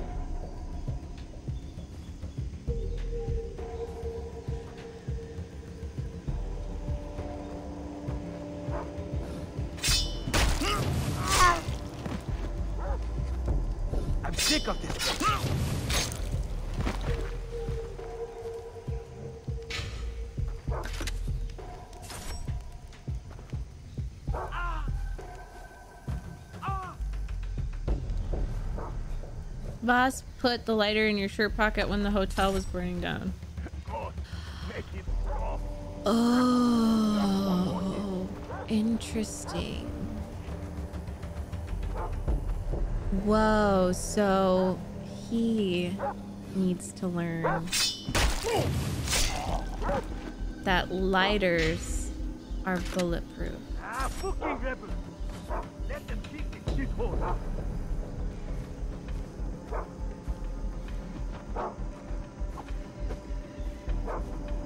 I'm sick of this. Vaas put the lighter in your shirt pocket when the hotel was burning down. Oh, interesting. Whoa, so he needs to learn that lighters are bulletproof. Ah, fucking rebel. Let them kick the shithole.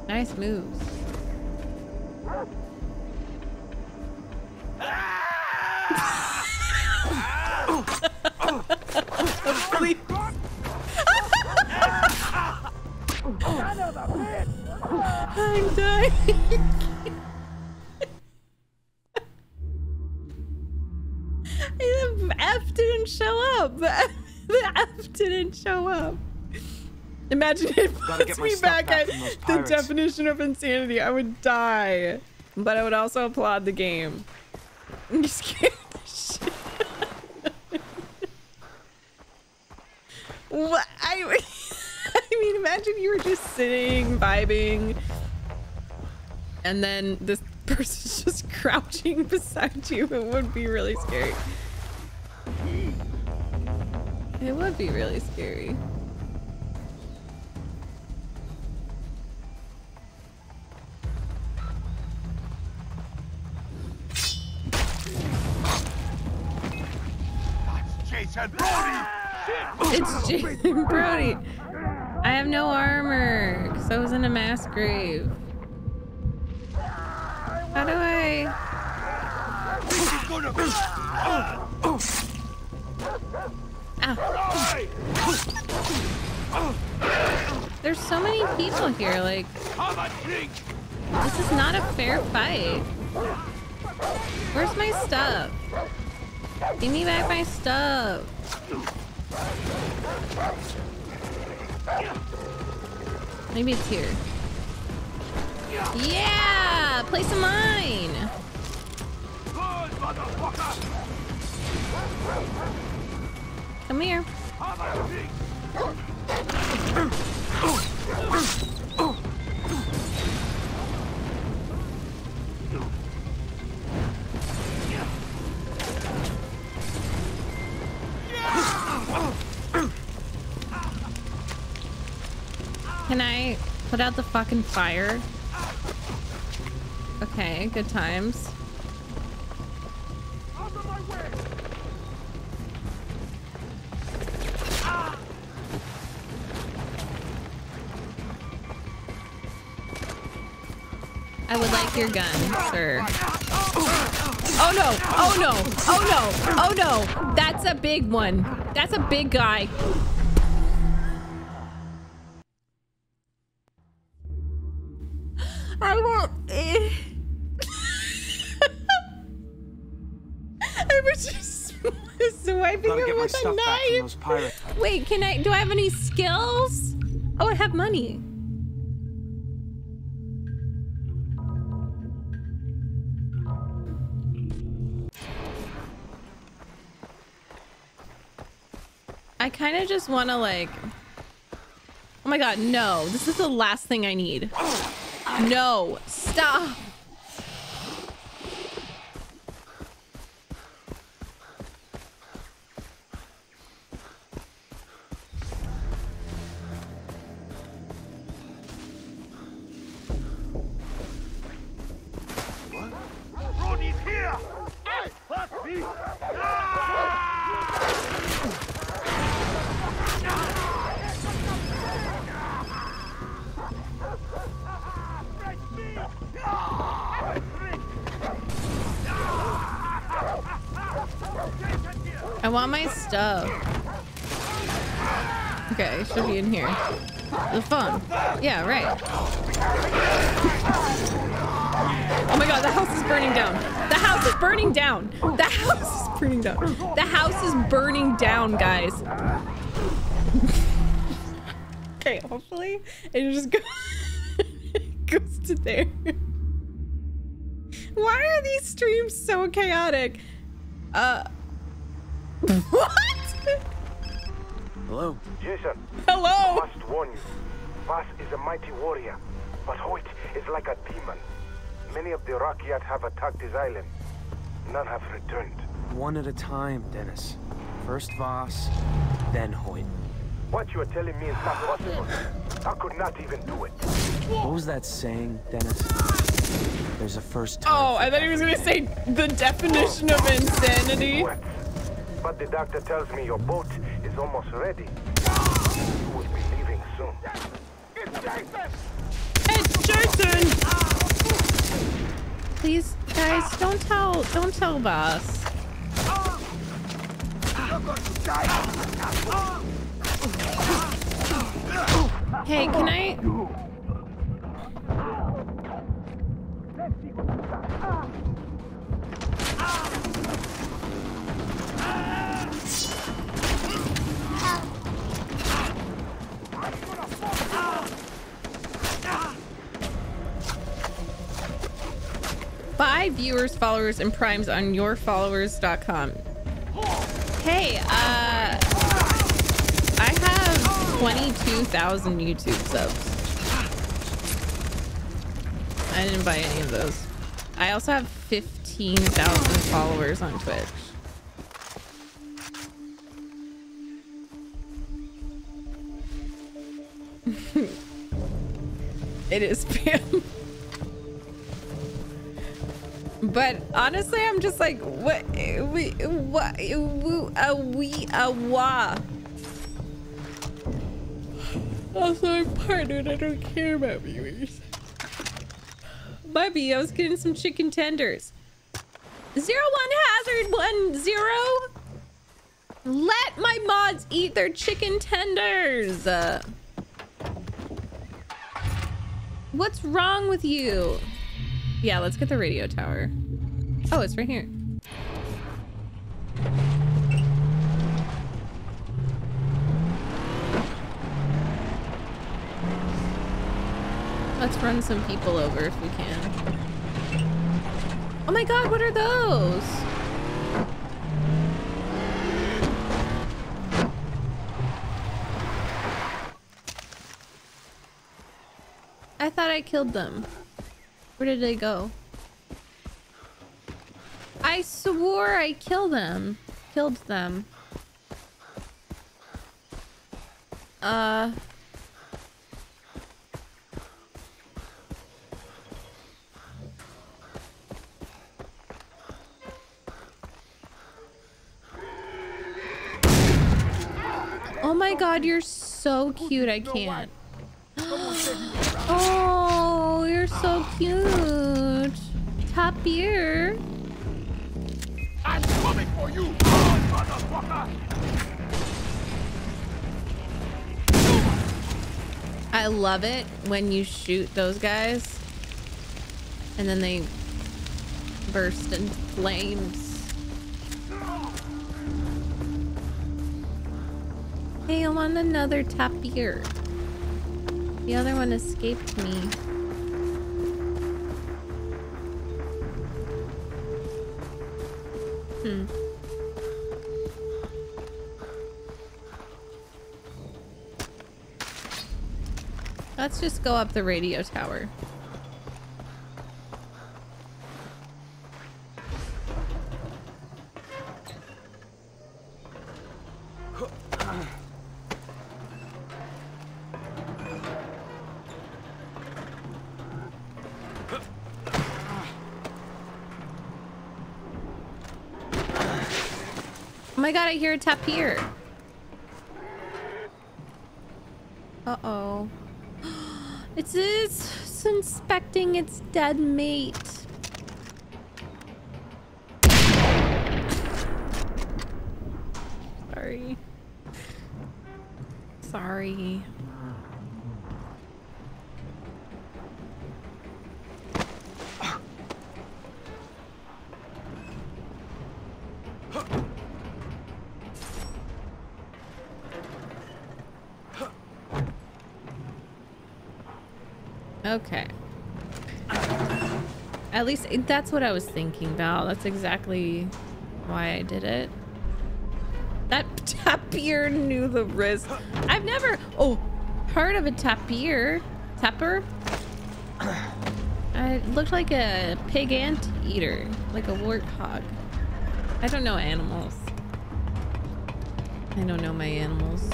Nice moves. I'm dying. The F didn't show up. The F didn't show up. Imagine it puts me back at the definition of insanity. I would die. But I would also applaud the game. I'm just scared the shit. What? I mean, imagine you were just sitting, vibing, and then this person's just crouching beside you. It would be really scary. It would be really scary. That's Jason Brody! It's Jason Brody! I have no armor, because I was in a mass grave. How do I... This is gonna be... Ow. There's so many people here, like... This is not a fair fight. Where's my stuff? Give me back my stuff. Maybe it's here. Yeah! Place a mine! Come here. Can I put out the fucking fire? Okay, good times. I would like your gun, sir. Oh no! Oh no! Oh no! Oh no! That's a big one. That's a big guy. I won't. I was just swiping him with a knife. Wait, can I? Do I have any skills? Oh, I have money. I kind of just want to like. Oh my god, no! This is the last thing I need. No, stop. Roddy's here. I want my stuff. Okay, it should be in here. The phone. Yeah, right. Oh my god, the house is burning down. The house is burning down. The house is burning down. The house is burning down, guys. Okay, hopefully it just goes to there. Why are these streams so chaotic? What? Hello. Jason. Hello. I must warn you. Vaas is a mighty warrior, but Hoyt is like a demon. Many of the Rakyat have attacked his island. None have returned. One at a time, Dennis. First Vaas, then Hoyt. What you are telling me is not possible. I could not even do it. What was that saying, Dennis? There's a first time. Oh, I thought he was gonna say the definition of insanity. But the doctor tells me your boat is almost ready. You will be leaving soon. It's Jason! It's Jason! please, guys, don't tell Vaas. Hey, can I? Buy viewers, followers, and primes on yourfollowers.com. Hey, I have 22,000 YouTube subs. I didn't buy any of those. I also have 15,000 followers on Twitch. It is spam. But honestly, I'm just like, what? Also, I'm partnered. I don't care about viewers. Bubby, I was getting some chicken tenders. 01 Hazard 10. Let my mods eat their chicken tenders. What's wrong with you? Yeah, let's get the radio tower. Oh, it's right here. Let's run some people over if we can. Oh my god, what are those? I thought I killed them. Where did they go? I swore I killed them. Oh my god, you're so cute, I can't. Oh, you're so cute. Top ear. I'm coming for you, motherfucker. I love it when you shoot those guys and then they burst into flames. Hey, I want another top ear. The other one escaped me. Let's just go up the radio tower. Oh my god, I hear a tapir. Uh-oh. It's inspecting its dead mate. Sorry. Okay. At least that's what I was thinking, Val. That's exactly why I did it. That tapir knew the risk. I've never heard of a tapir. Tapper? It looked like a pig anteater, like a warthog. I don't know animals. I don't know my animals.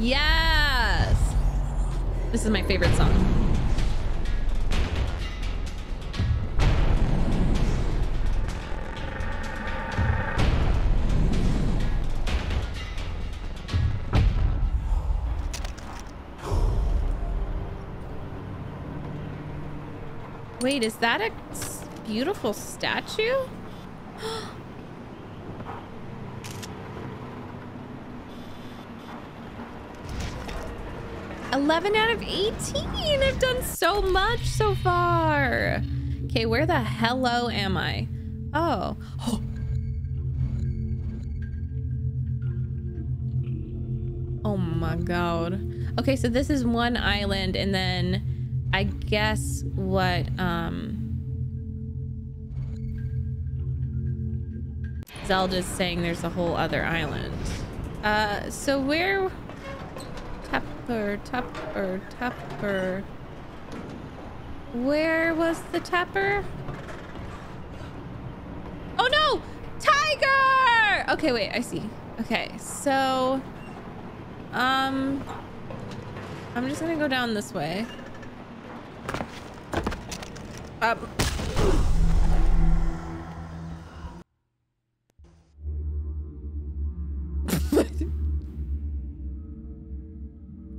Yes! This is my favorite song. Wait, is that a beautiful statue? *gasps* 11 out of 18. I've done so much so far. Okay, where the hello am I? Oh. Oh. Oh my god. Okay, so this is one island, and then I guess what Zelda's saying, there's a whole other island. So where? Tupper. Where was the Tupper? Oh no! Tiger! Okay, wait, I see. Okay, so I'm just gonna go down this way. Up.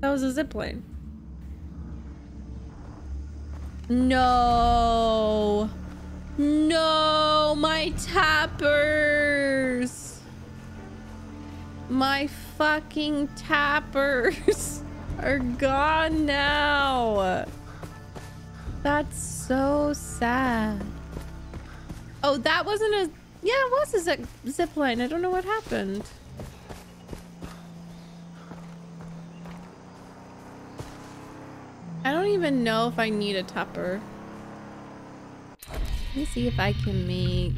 That was a zip line. No. No, my tappers. My fucking tappers are gone now. That's so sad. Oh, that wasn't a... Yeah, it was a zip line. I don't know what happened. I don't even know if I need a tupper. Let me see if I can make...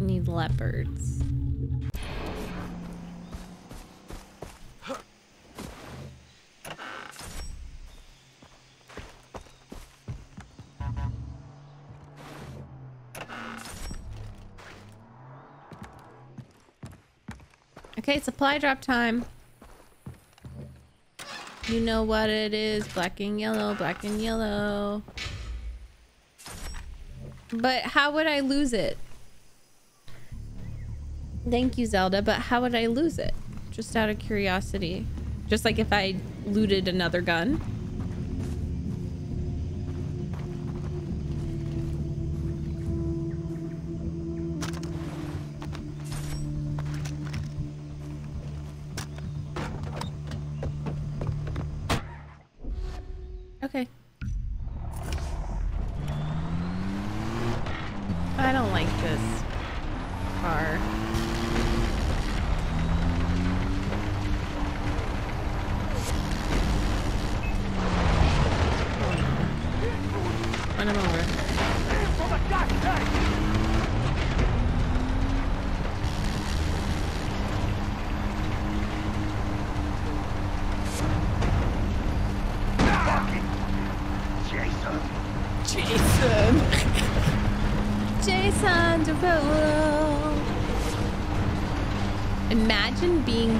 Need leopards. Okay, supply drop time. You know what it is. Black and yellow, black and yellow. But how would I lose it? Thank you, Zelda, but how would I lose it? Just out of curiosity. Just like if I looted another gun.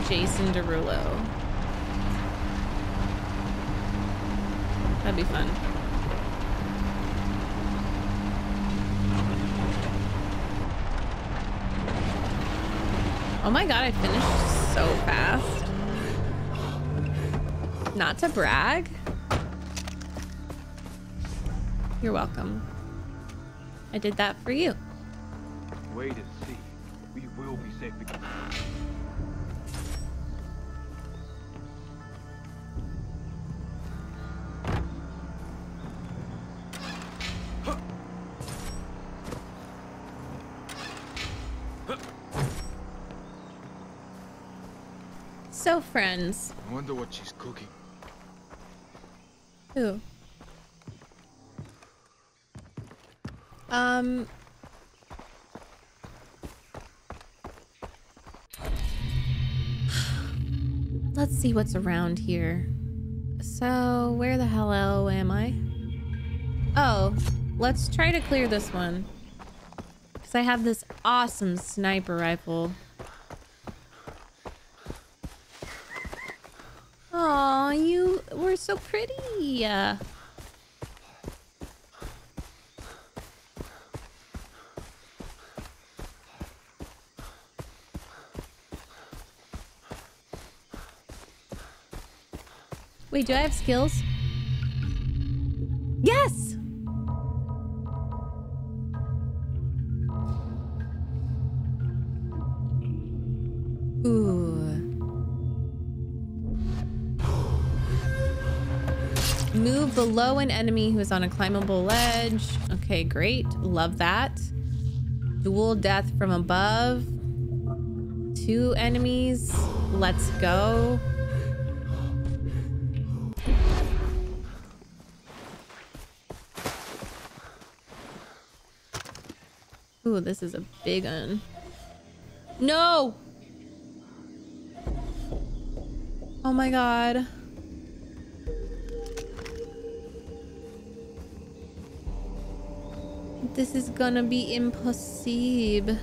Jason Derulo. That'd be fun. Oh my god, I finished so fast. Not to brag. You're welcome. I did that for you. Wait and see. We will be safe again. So friends. I wonder what she's cooking. Who? Let's see what's around here. So where the hell am I? Oh, let's try to clear this one. Because I have this awesome sniper rifle. Aw, you were so pretty. Wait, do I have skills? Yes! Ooh. Move below an enemy who is on a climbable ledge. Okay, great. Love that. Dual death from above. 2 enemies. Let's go. Ooh, this is a big one. No! Oh my god. This is gonna be impossible.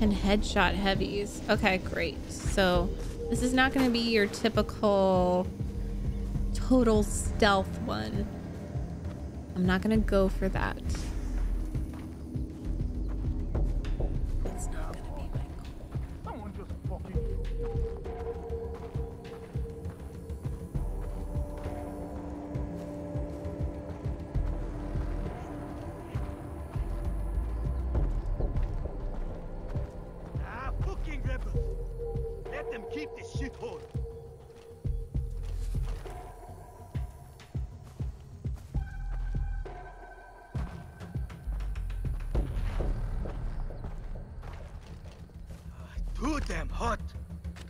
And headshot heavies. Okay, great. So this is not gonna be your typical total stealth one. I'm not gonna go for that. It's not gonna be my goal. Someone just fucking... Ah, fucking rebels! Let them keep the shithole. Damn hot.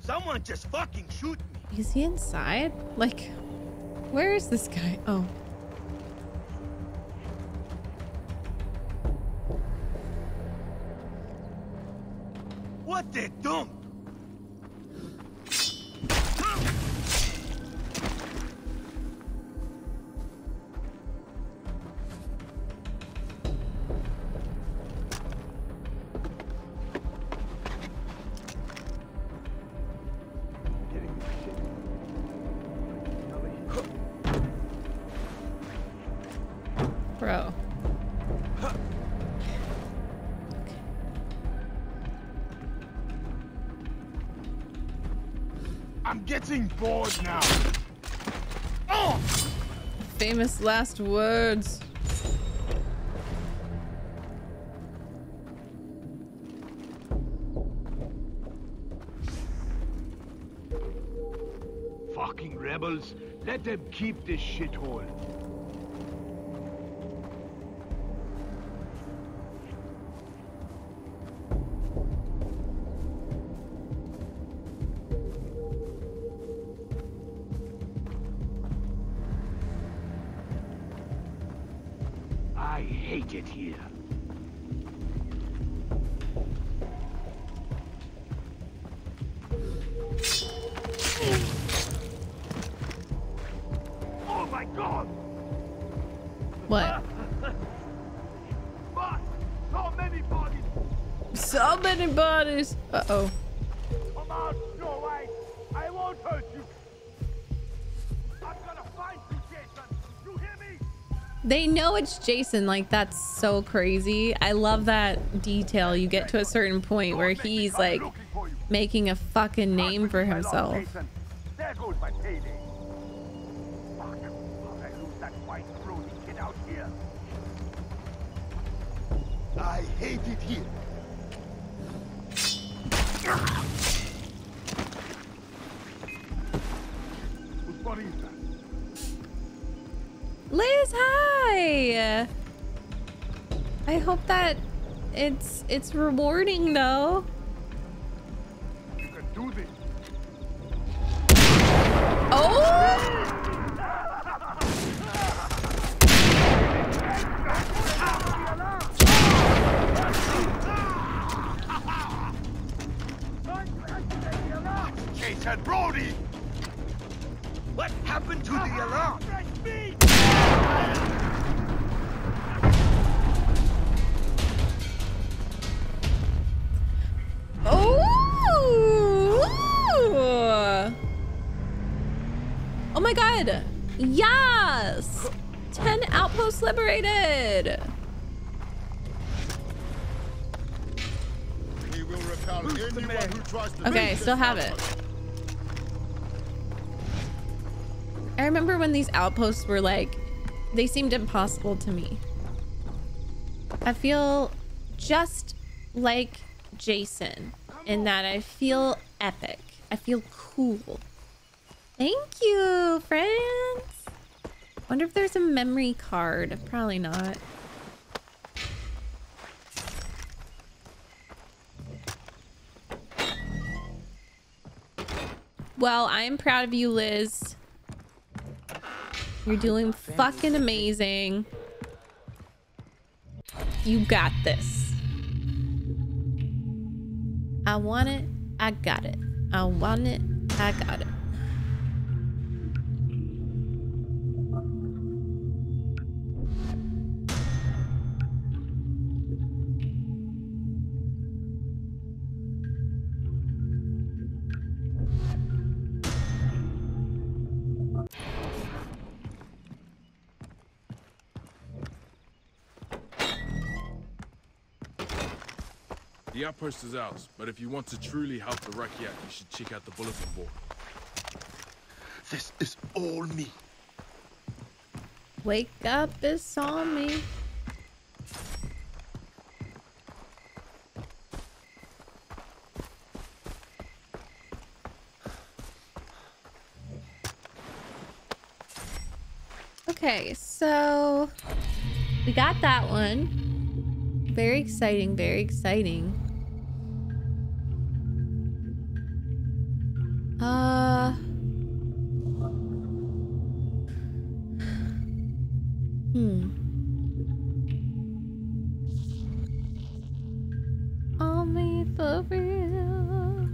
Someone just fucking shoot me. Is he inside? Like, where is this guy? Oh. What the dump? Bored now. Oh! Famous last words. Fucking rebels, let them keep this shithole. Uh-oh. Come out, your wife. I won't hurt you. I'm gonna find you, Jason. You hear me? They know it's Jason. Like, that's so crazy. I love that detail. You get to a certain point where he's like making a fucking name for himself. There goes my payday. Fuck, I lose that white Brody kid out here. I hate it here. Liz, hi. I hope that it's rewarding though. You can do this. Oh! Jason Brody! What happened to the alarm? Oh! Oh my god! Yes! 10 outposts liberated! We will repel anyone who tries to... Okay, still have it. I remember when these outposts were like, they seemed impossible to me. I feel just like Jason in that I feel epic. I feel cool. Thank you, friends. Wonder if there's a memory card. Probably not. Well, I'm proud of you, Liz. You're doing fucking amazing. You got this. I want it. I got it. I want it. I got it. The outpost is ours, but if you want to truly help the Rakyat, you should check out the bulletin board. This is all me. Wake up, it's all me. Okay, so we got that one. Very exciting, very exciting. All me for real.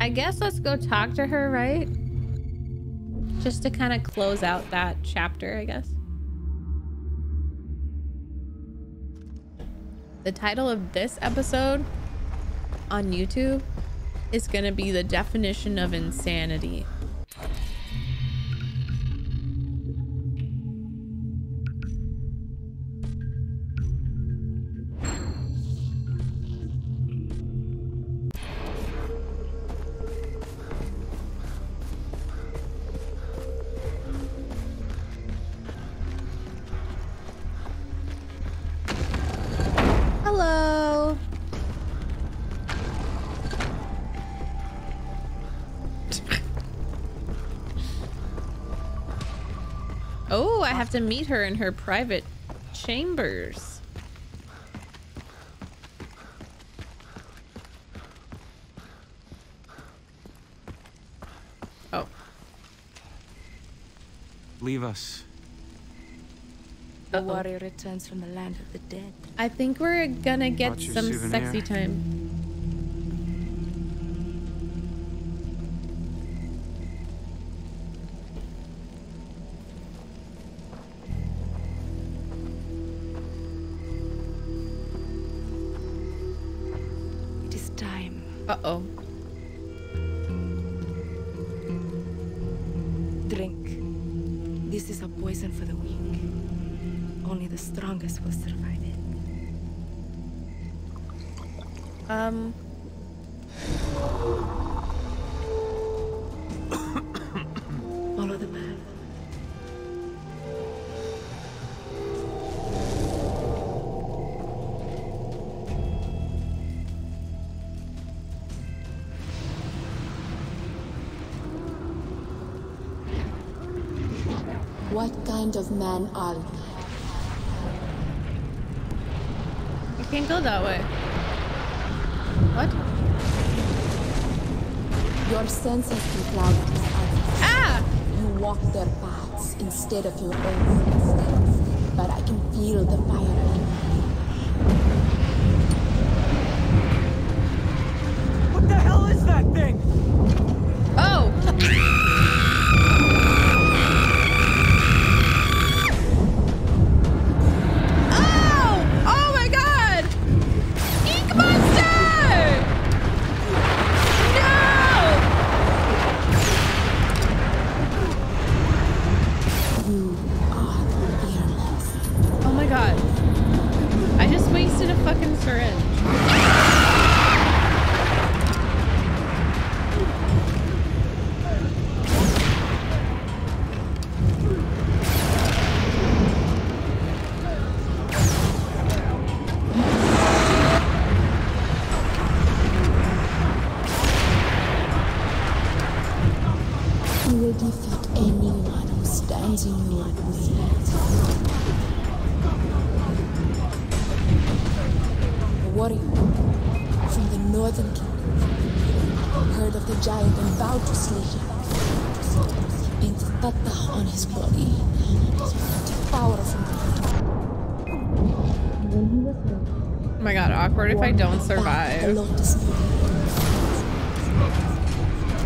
I guess let's go talk to her, right? Just to kind of close out that chapter, I guess. The title of this episode on YouTube is going to be the definition of insanity. To meet her in her private chambers. Oh. Leave us. The warrior returns from the land of the dead. I think we're gonna get some souvenir. Sexy time. Uh-oh. Drink. This is a poison for the weak. Only the strongest will survive it. Follow the man. What kind of man are you? We can't go that way. What? Your senses of others. Ah! You walk their paths instead of your own steps, but I can feel the fire. What the hell is that thing? Oh! like respect. A warrior from the northern kingdom heard of the giant and vowed to slay him. He painted tattoo on his body, to power from the north. Oh my god, awkward if I don't survive.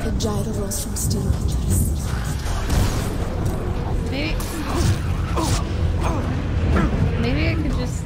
The gyro rose from steel waters. Maybe I could just...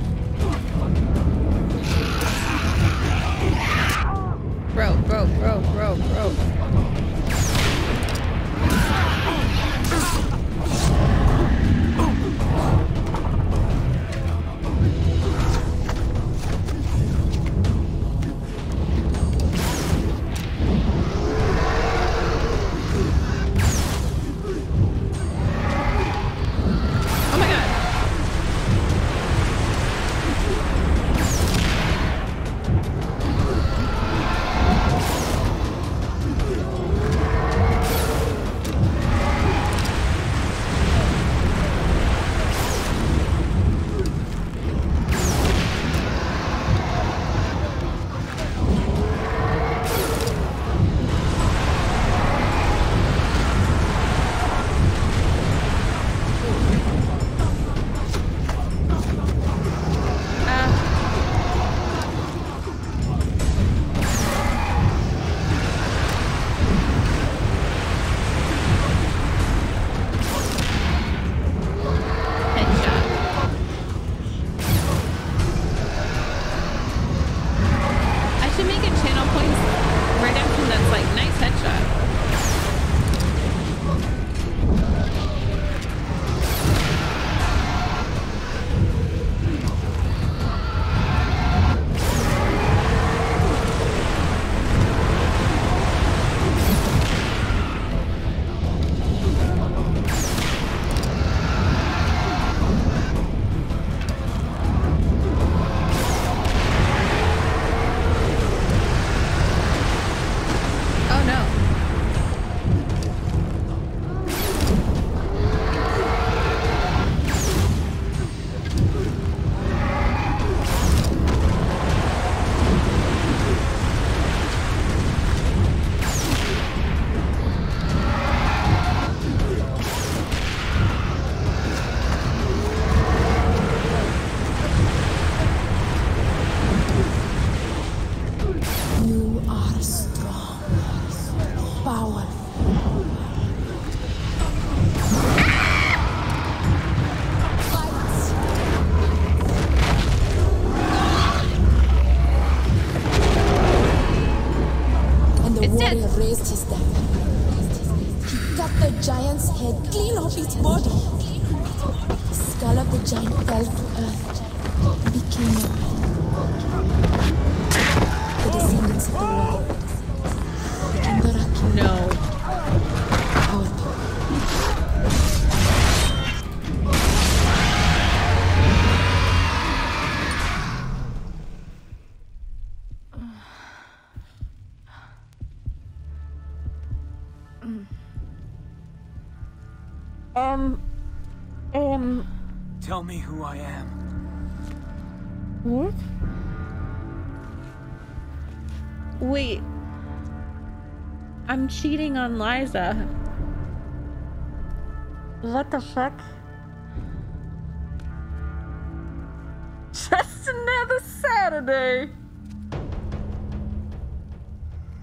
Tell me who I am. What? Wait. I'm cheating on Lisa. What the fuck? Just another Saturday.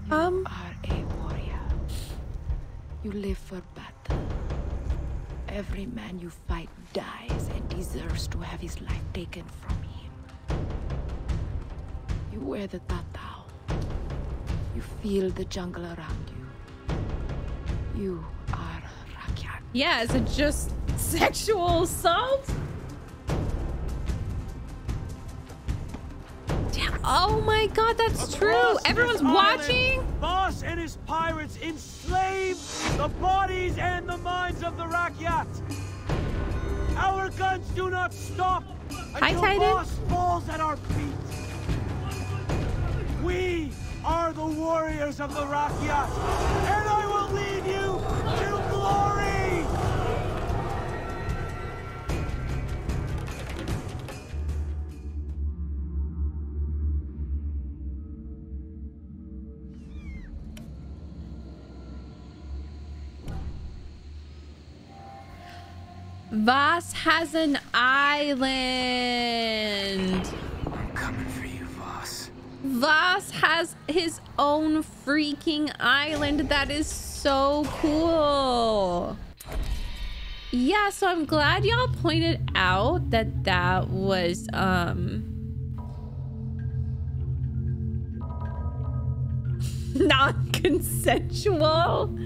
You are a warrior. You live for battle. Every man you fight dies and deserves to have his life taken from him. You wear the tatau. You feel the jungle around you. You are Rakyat. Yeah, is it just sexual assault? Damn. Oh my god, that's true! Everyone's watching! Vaas and his pirates enslave the bodies and the minds of the Rakyat! Our guns do not stop until Vaas falls at our feet. We are the warriors of the Rakyat, and I will lead you to glory! Vaas has an island. I'm coming for you, Vaas. Vaas has his own freaking island. That is so cool. Yeah, so I'm glad y'all pointed out that that was, non-consensual.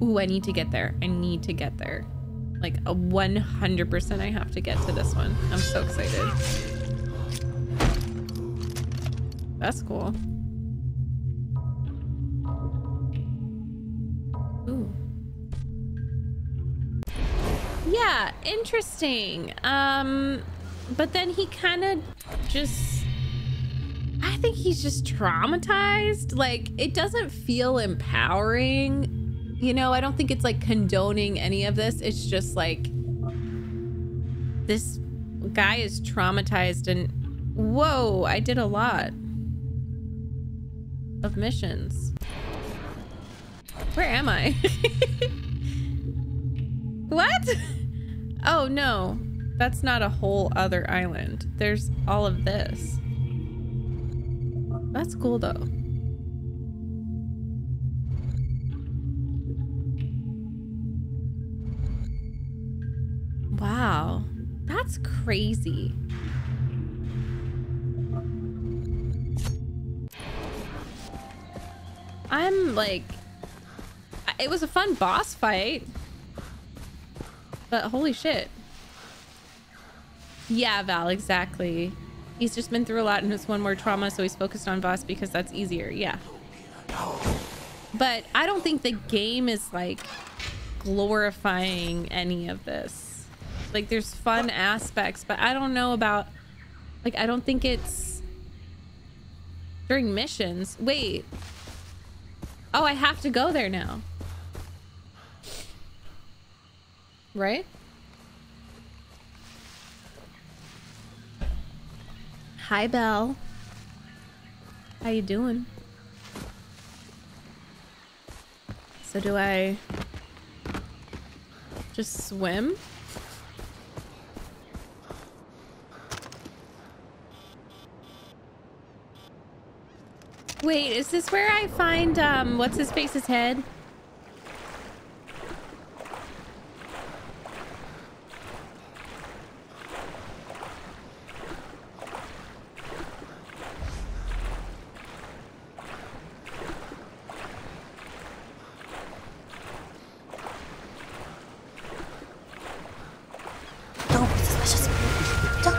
Ooh, I need to get there. I need to get there. Like, a 100% I have to get to this one. I'm so excited. That's cool. Ooh. Yeah, interesting. But then he kind of just... I think he's just traumatized. Like, it doesn't feel empowering. You know, I don't think it's like condoning any of this. It's just like, this guy is traumatized and whoa, I did a lot of missions. Where am I? What? Oh no, that's not a whole other island. There's all of this. That's cool though. Wow, that's crazy. I'm like, it was a fun boss fight, but holy shit. Yeah, Val, exactly. He's just been through a lot and it's one more trauma, so he's focused on boss because that's easier. Yeah, but I don't think the game is like glorifying any of this. Like, there's fun aspects, but I don't know about, like, I don't think it's during missions. Wait. Oh, I have to go there now. Right? Hi, Belle. How you doing? So do I just swim? Wait, is this where I find, what's his face's head?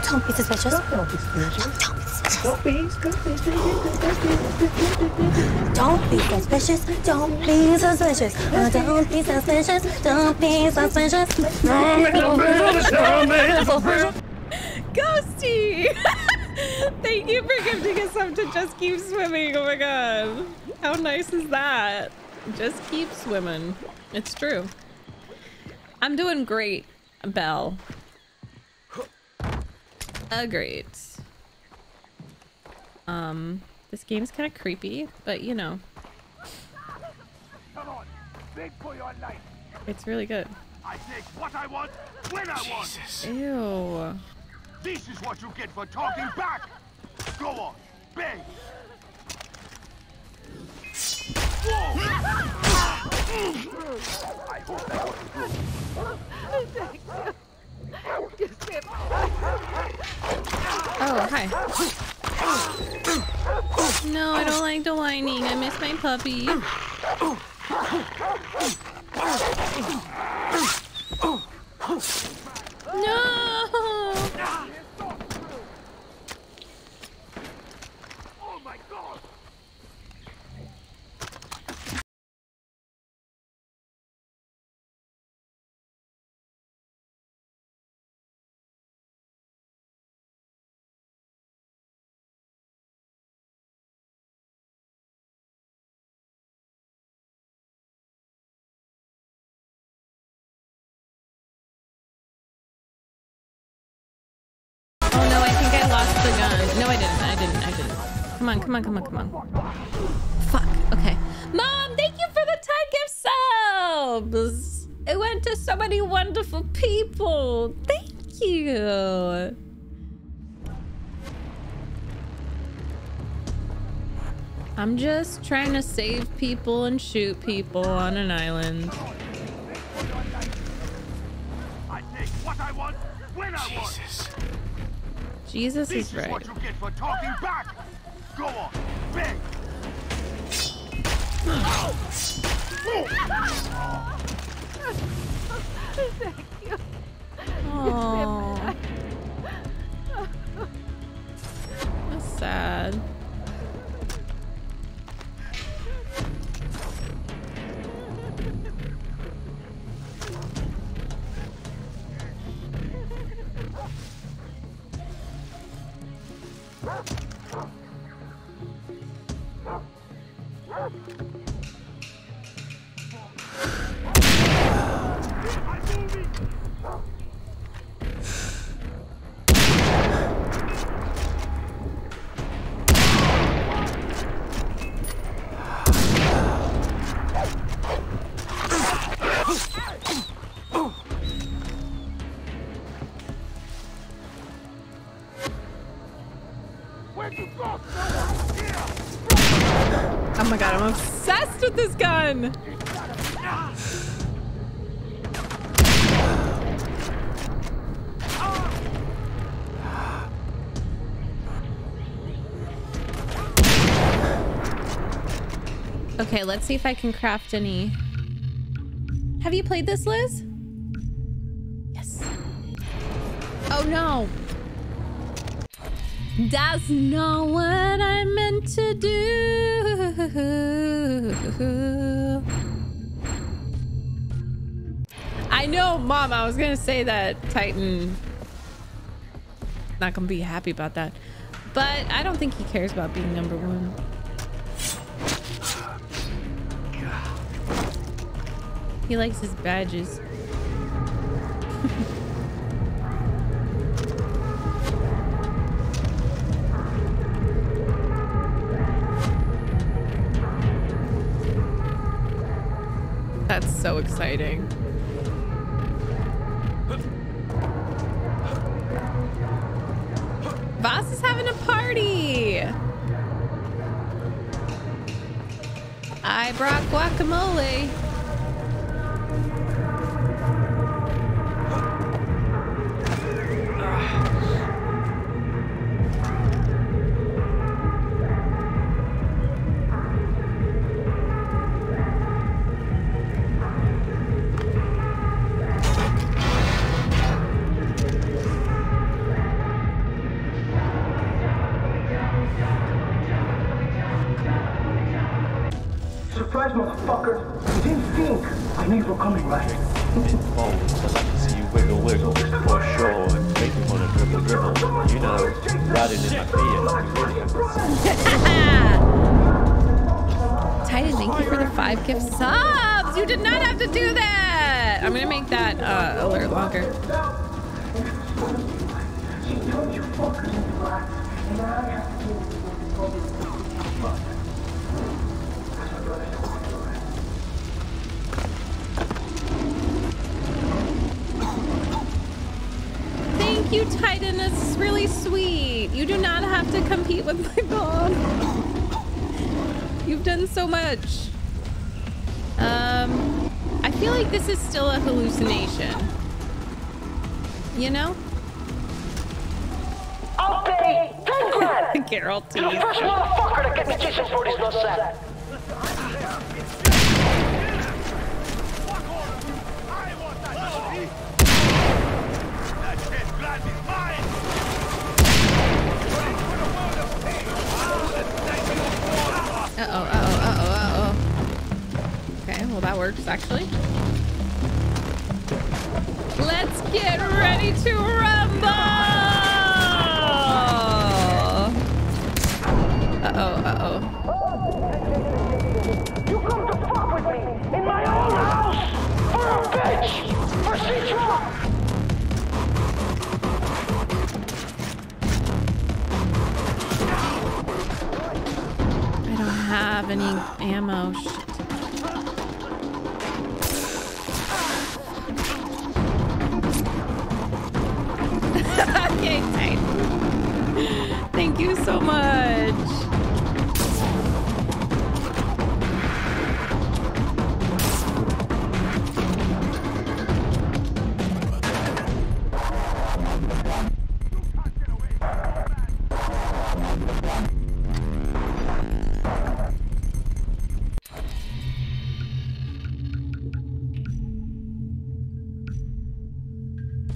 Don't be suspicious. Don't be suspicious. Don't be suspicious. Don't be suspicious. Don't be suspicious. Don't be suspicious. Don't be suspicious. Don't be suspicious. Don't be suspicious. Ghosty! Thank you for gifting us up to just keep swimming. Oh my god. How nice is that? Just keep swimming. It's true. I'm doing great, Belle. Great. This game's kind of creepy, but you know, come on, beg for your life. It's really good. I take what I want when I Jesus. Want. Ew. This is what you get for talking back. Go on, beg. I hope that wasn't good. Oh, hi. No, I don't like the whining. I miss my puppy. No! Oh my god! No, I didn't. Come on, come on, come on, come on. Fuck, okay. Mom, thank you for the gift subs! It went to so many wonderful people. Thank you. I'm just trying to save people and shoot people on an island. I take what I want when I want. Jesus. Jesus is right. This is what you get for talking back. Go on, beg. Thank you. Oh, that's sad. Okay, let's see if I can craft any. Have you played this, Liz? Yes. Oh no. That's not what I meant to do. I know, Mom, I was gonna say that Titan not gonna be happy about that. But I don't think he cares about being number one. He likes his badges. That's so exciting. Vaas is having a party. I brought guacamole.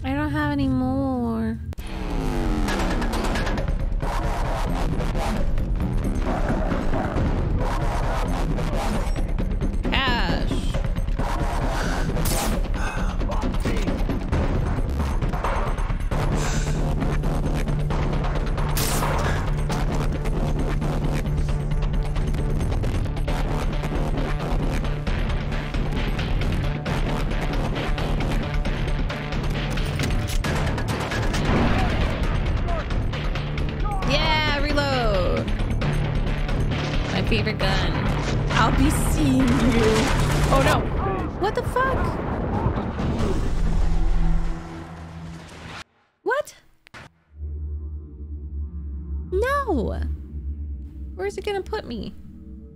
I don't have any more. Favorite gun. I'll be seeing you. Oh no! What the fuck? What? No! Where's it gonna put me?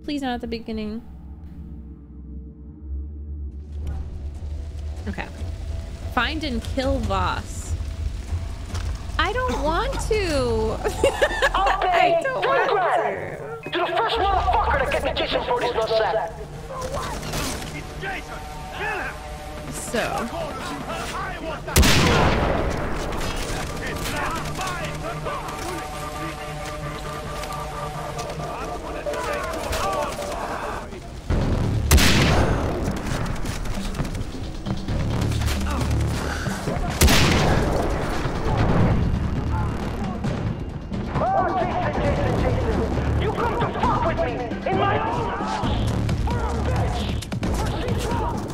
Please not at the beginning. Okay. Find and kill Vaas. I don't want to! I don't want to! You're the first motherfucker to get the Jason Brody's nutsack. It's Jason! Kill him! So. Oh, Jason, Jason, Jason! You come to fuck with me in my own house! For a bitch! For Citra!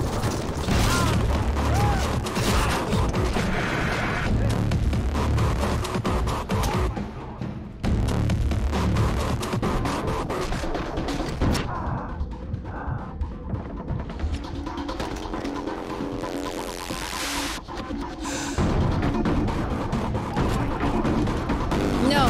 No!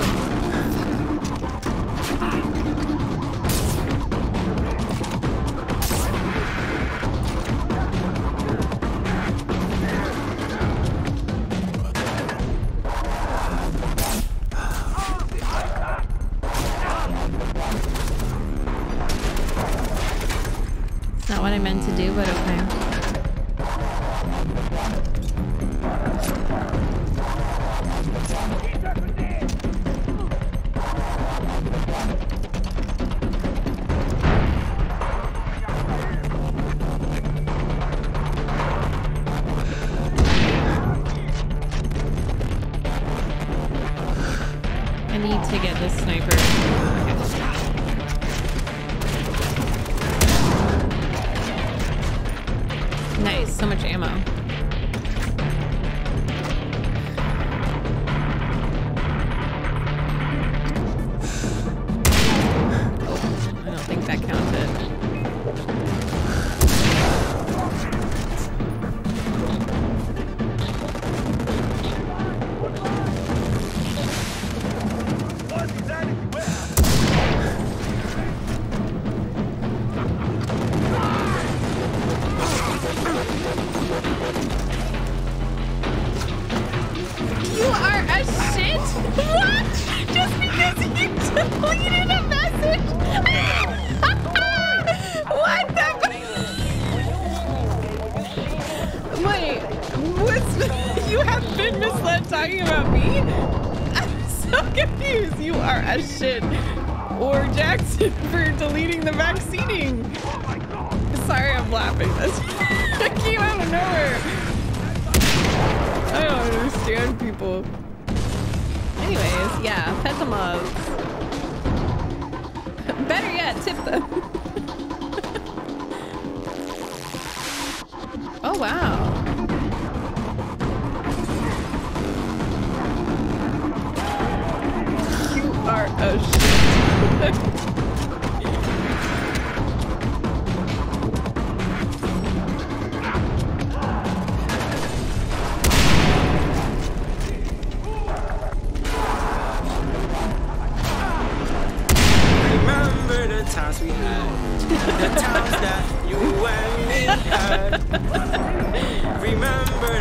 Remember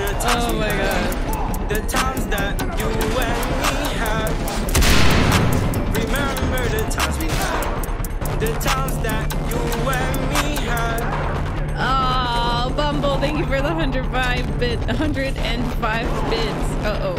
the times we had. Thank you for the 105 bits. Uh oh.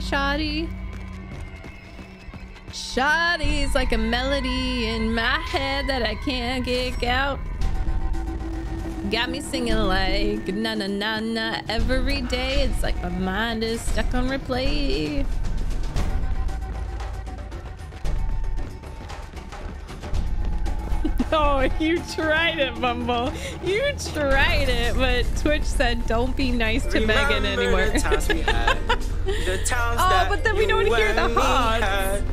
Shoddy. Shoddy's like a melody in my head that I can't kick out. Got me singing like na na na na every day. It's like my mind is stuck on replay. Oh, you tried it, Bumble. You tried it, but Twitch said don't be nice to Megan anymore. Oh, but then we don't hear the hogs.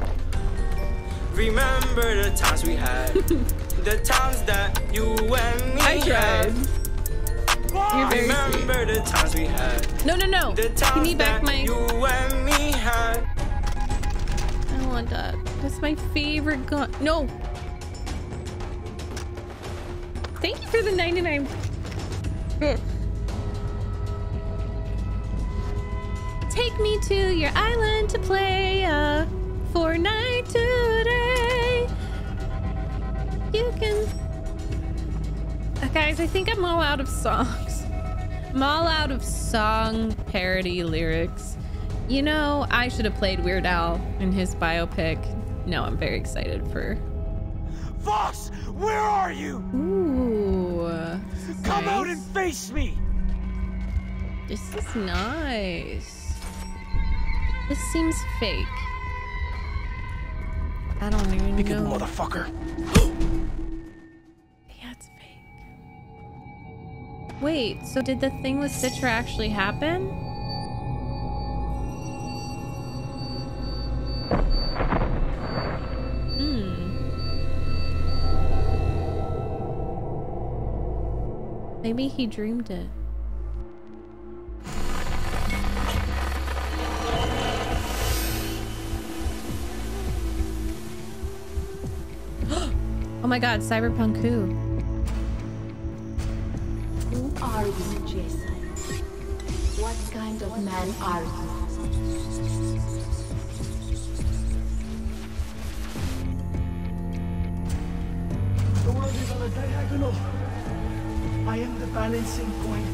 Remember the times we had. The times that you and me had. You're very remember sweet. The times we had. No, no, no. Give me back my... You and me had. I don't want that. That's my favorite gun. No. Thank you for the 99. Ugh. Take me to your island to play a Fortnite today. You can... Guys, I think I'm all out of songs. I'm all out of song parody lyrics. You know, I should have played Weird Al in his biopic. No, I'm very excited for... Vaas, where are you? Ooh. Come nice. Out and face me! This is nice. This seems fake. I don't even know. Pick it, motherfucker. Yeah, it's fake. Wait, so did the thing with Citra actually happen? Hmm. Maybe he dreamed it. Oh my god, Cyberpunk who? Who are you, Jason? What kind of man are you? The world is on a diagonal. I am the balancing point.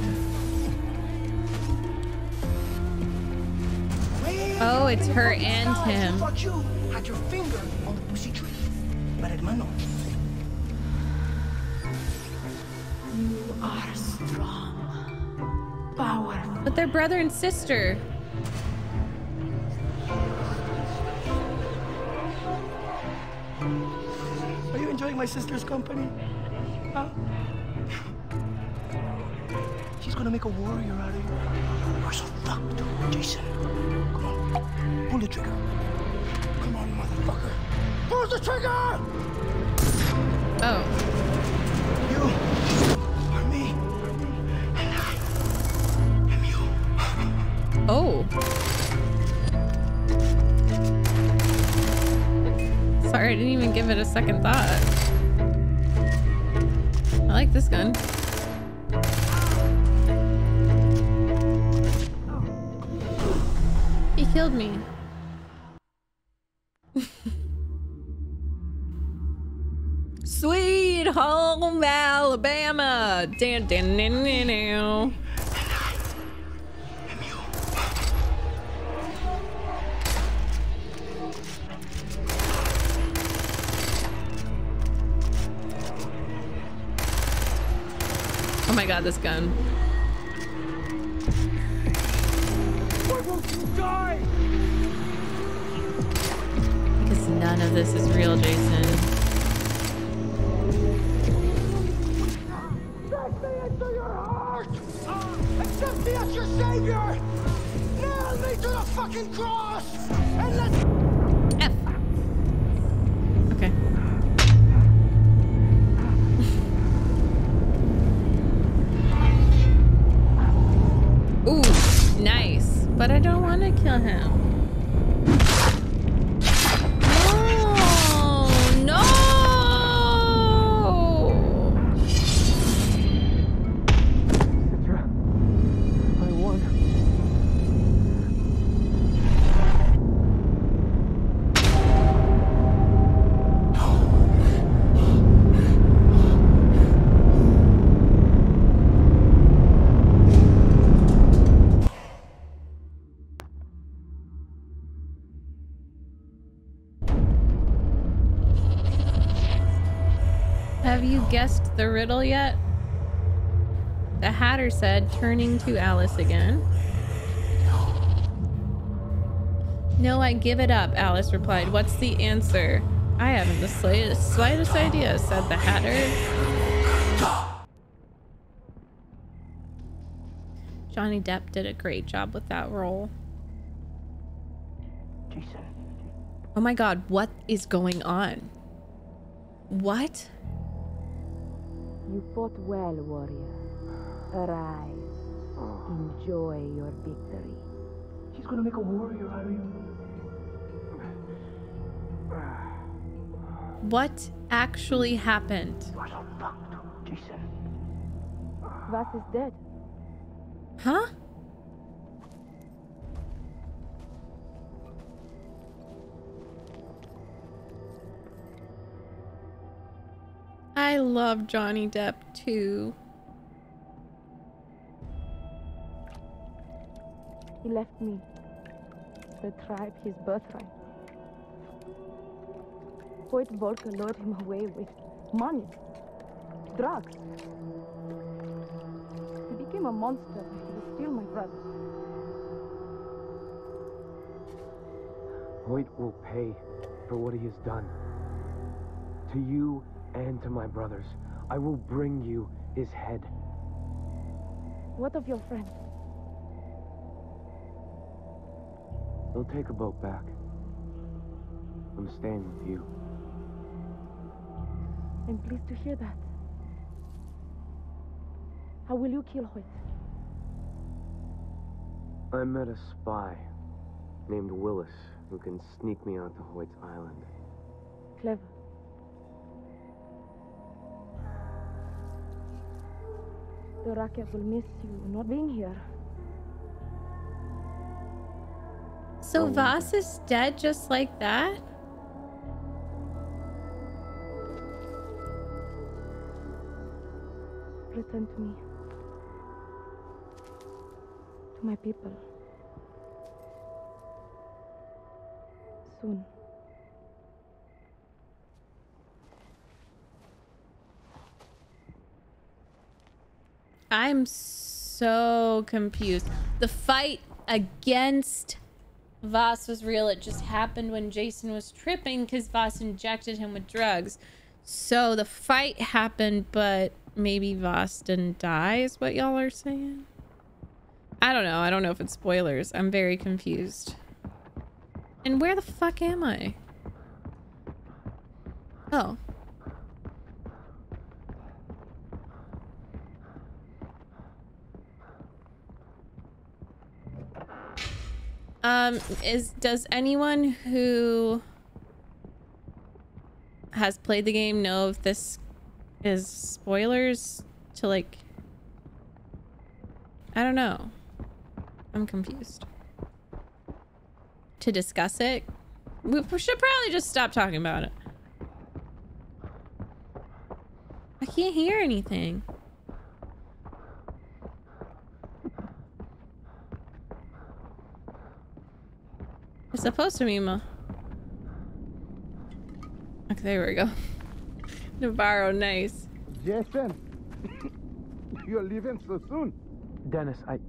Oh, it's her and him. I thought you had your finger on the pussy tree. But hermano. You are strong, powerful. But they're brother and sister. Are you enjoying my sister's company? Huh? She's gonna make a warrior out of you. You're so fucked, Jason. Come on, pull the trigger. Come on, motherfucker. Pull the trigger! Oh. You. Oh. Sorry, I didn't even give it a second thought. like this gun. He killed me. Sweet home Alabama. Dan, dan, dan, dan, dan. Oh my god, this gun. Why won't you die? Because none of this is real, Jason. Take me into your heart! Accept me as your savior! Nail me to the fucking cross! And let's... F. Okay. Ooh, nice. But I don't want to kill him. Oh, no! Citra, I won. Have you guessed the riddle yet? The Hatter said, turning to Alice again. No, I give it up, Alice replied. What's the answer? I haven't the slightest idea, said the Hatter. Johnny Depp did a great job with that role. Jason. Oh my god, what is going on? What? You fought well, warrior. Arise. Enjoy your victory. She's gonna make a warrior out of you. What actually happened? What the fuck, Jason? Vaas is dead. Huh? I love Johnny Depp too. He left me, the tribe, his birthright. Hoyt Volker lured him away with money, drugs. He became a monster and he was still my brother. Hoyt will pay for what he has done. To you and to my brothers. I will bring you his head. What of your friend? They'll take a boat back. I'm staying with you. I'm pleased to hear that. How will you kill Hoyt? I met a spy named Willis who can sneak me onto Hoyt's island. Clever. The Rakyat will miss you not being here. So Vaas is dead just like that? Return to me. To my people. Soon. I'm so confused. The fight against Vaas was real. It just happened when Jason was tripping because Vaas injected him with drugs. So the fight happened, but maybe Vaas didn't die is what y'all are saying? I don't know. I don't know if it's spoilers. I'm very confused. And where the fuck am I? Oh. Does anyone who has played the game know if this is spoilers to like, I don't know. I'm confused. To discuss it? We should probably just stop talking about it. I can't hear anything. It's supposed to be ma. Okay, there we go. Navarro, nice. Jason, you're leaving so soon. Dennis, I...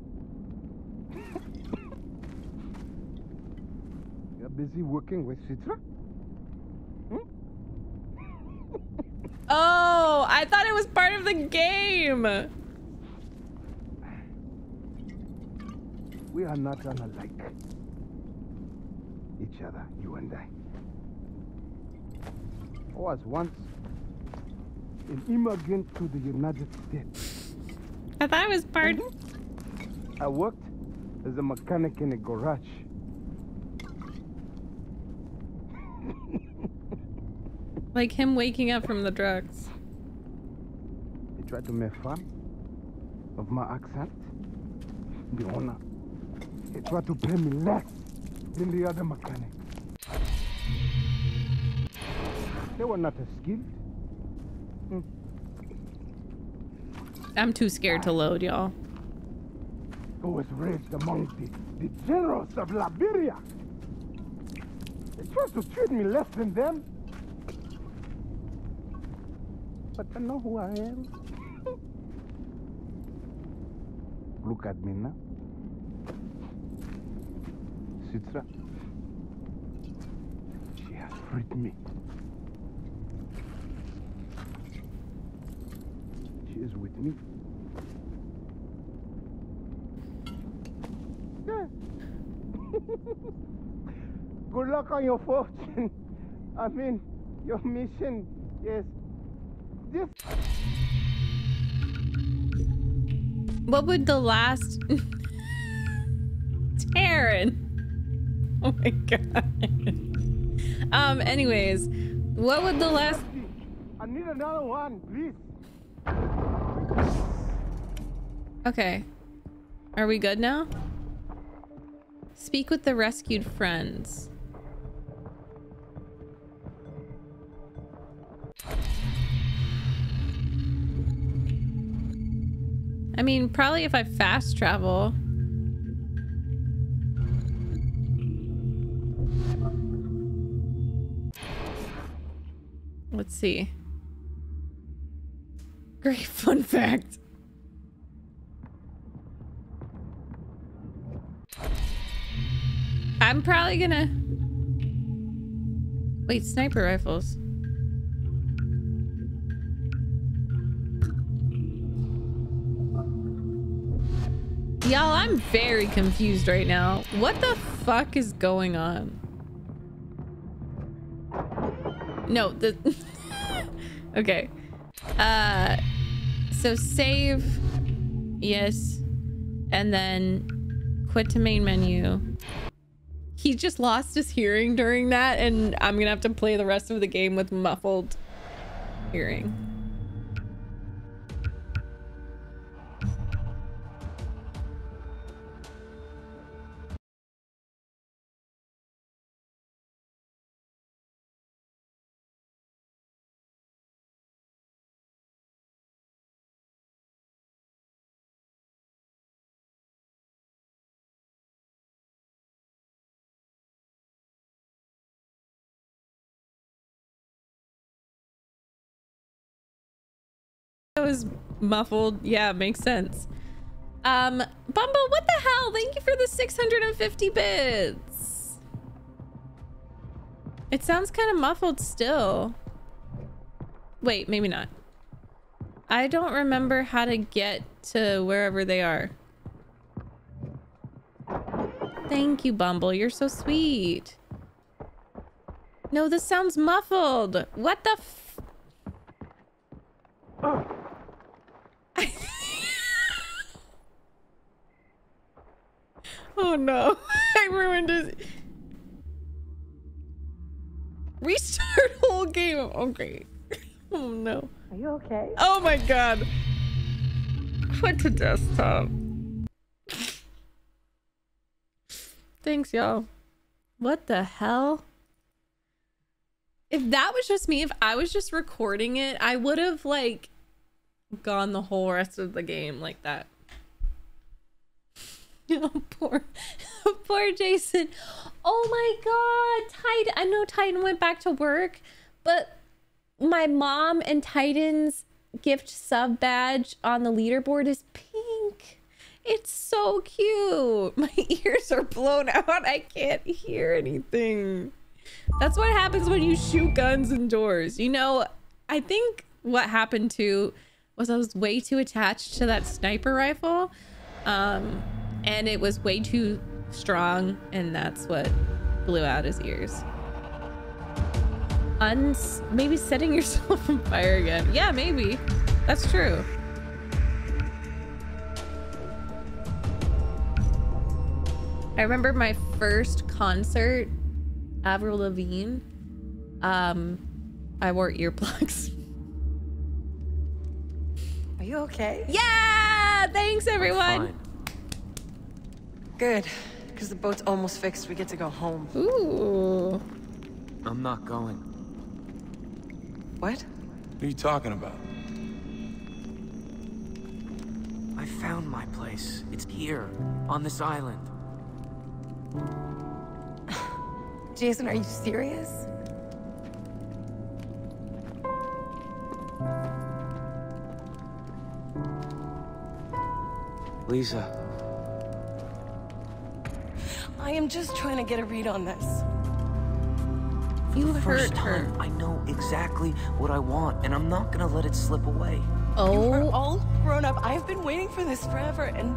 You're busy working with Citra? Hmm? Oh, I thought it was part of the game. We are not gonna like each other, you and I. I was once an immigrant to the United States. I thought it was part. I worked as a mechanic in a garage. Like him waking up from the drugs. They tried to make fun of my accent. The owner. They tried to pay me less than the other mechanic. They were not as skilled. I'm too scared to load, y'all. I was raised among the generals of Liberia. They tried to treat me less than them. But I know who I am. Look at me now. Citra. She has freed me. Is with me. Yeah. Good luck on your fortune. I mean, your mission is this. What would the last Taryn? Oh my god. Anyways, what would the last... I need another one, please. Okay, are we good now? Speak with the rescued friends. I mean, probably if I fast travel. Let's see. Great fun fact. I'm probably gonna... Wait, sniper rifles. Y'all, I'm very confused right now. What the fuck is going on? No, the... Okay. So save, yes, and then quit to main menu. He just lost his hearing during that, and I'm gonna have to play the rest of the game with muffled hearing. Was muffled. Yeah, makes sense. Bumble, what the hell? Thank you for the 650 bits. It sounds kind of muffled still. Wait, maybe not. I don't remember how to get to wherever they are. Thank you, Bumble. You're so sweet. No, this sounds muffled. What the f... Oh. Oh no, I ruined it. Restart whole game. Okay. Oh no. Are you okay? Oh my god. Quit the desktop. Thanks, y'all. What the hell? If that was just me, if I was just recording it, I would have like gone the whole rest of the game like that. Oh, poor Jason. Oh my god, Titan. I know Titan went back to work, but my mom and Titan's gift sub badge on the leaderboard is pink. It's so cute. My ears are blown out. I can't hear anything. That's what happens when you shoot guns indoors. You know, I think what happened too was I was way too attached to that sniper rifle. And it was way too strong, and that's what blew out his ears. Maybe setting yourself on fire again. Yeah, maybe. That's true. I remember my first concert, Avril Lavigne. I wore earplugs. Are you okay? Yeah! Thanks, everyone! Good, because the boat's almost fixed. We get to go home. Ooh. I'm not going. What? What are you talking about? I found my place. It's here, on this island. Jason, are you serious? Lisa. I am just trying to get a read on this. You hurt her. I know exactly what I want, and I'm not gonna let it slip away. Oh, we're all grown up. I've been waiting for this forever, and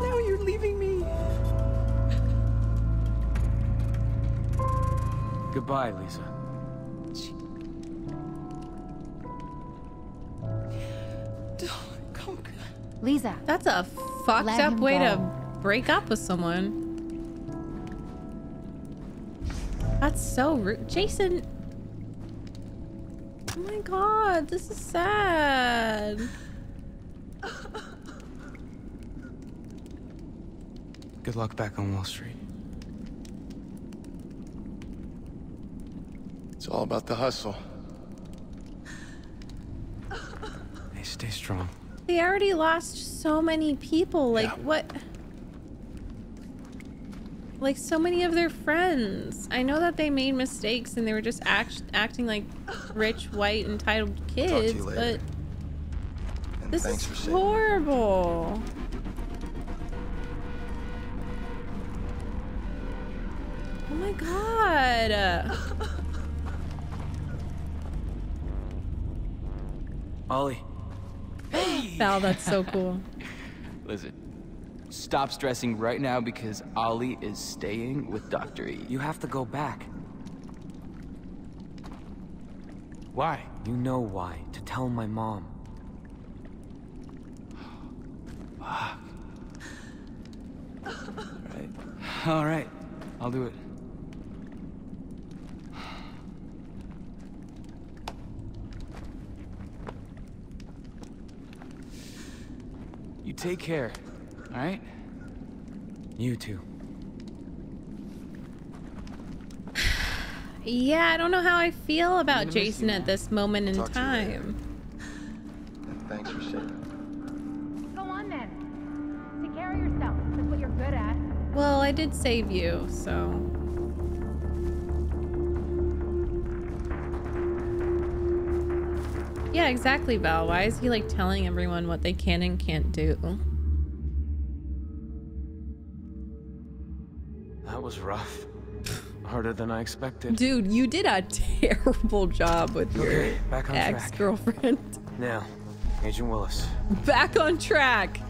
now you're leaving me. Goodbye, Lisa. Lisa, that's a fucked up way to break up with someone. That's so rude. Jason. Oh my god, this is sad. Good luck back on Wall Street. It's all about the hustle. Hey, stay strong. They already lost so many people, like, yeah. What? Like, so many of their friends. I know that they made mistakes and they were just acting like rich, white, entitled kids, but this is horrible. Oh my god. Ollie. Hey. Val, that's so cool. Listen, stop stressing right now because Ollie is staying with Dr. E. You have to go back. Why? You know why. To tell my mom. Fuck. Right. All right. I'll do it. You take care, all right? You too. Yeah, I don't know how I feel about Jason at this moment in time. And thanks for saving. Go on then. Take care of yourself. That's what you're good at. Well, I did save you, so. Yeah, exactly, Val. Why is he like telling everyone what they can and can't do? That was rough. Harder than I expected. Dude, you did a terrible job with your ex-girlfriend. Now, Agent Willis. Back on track.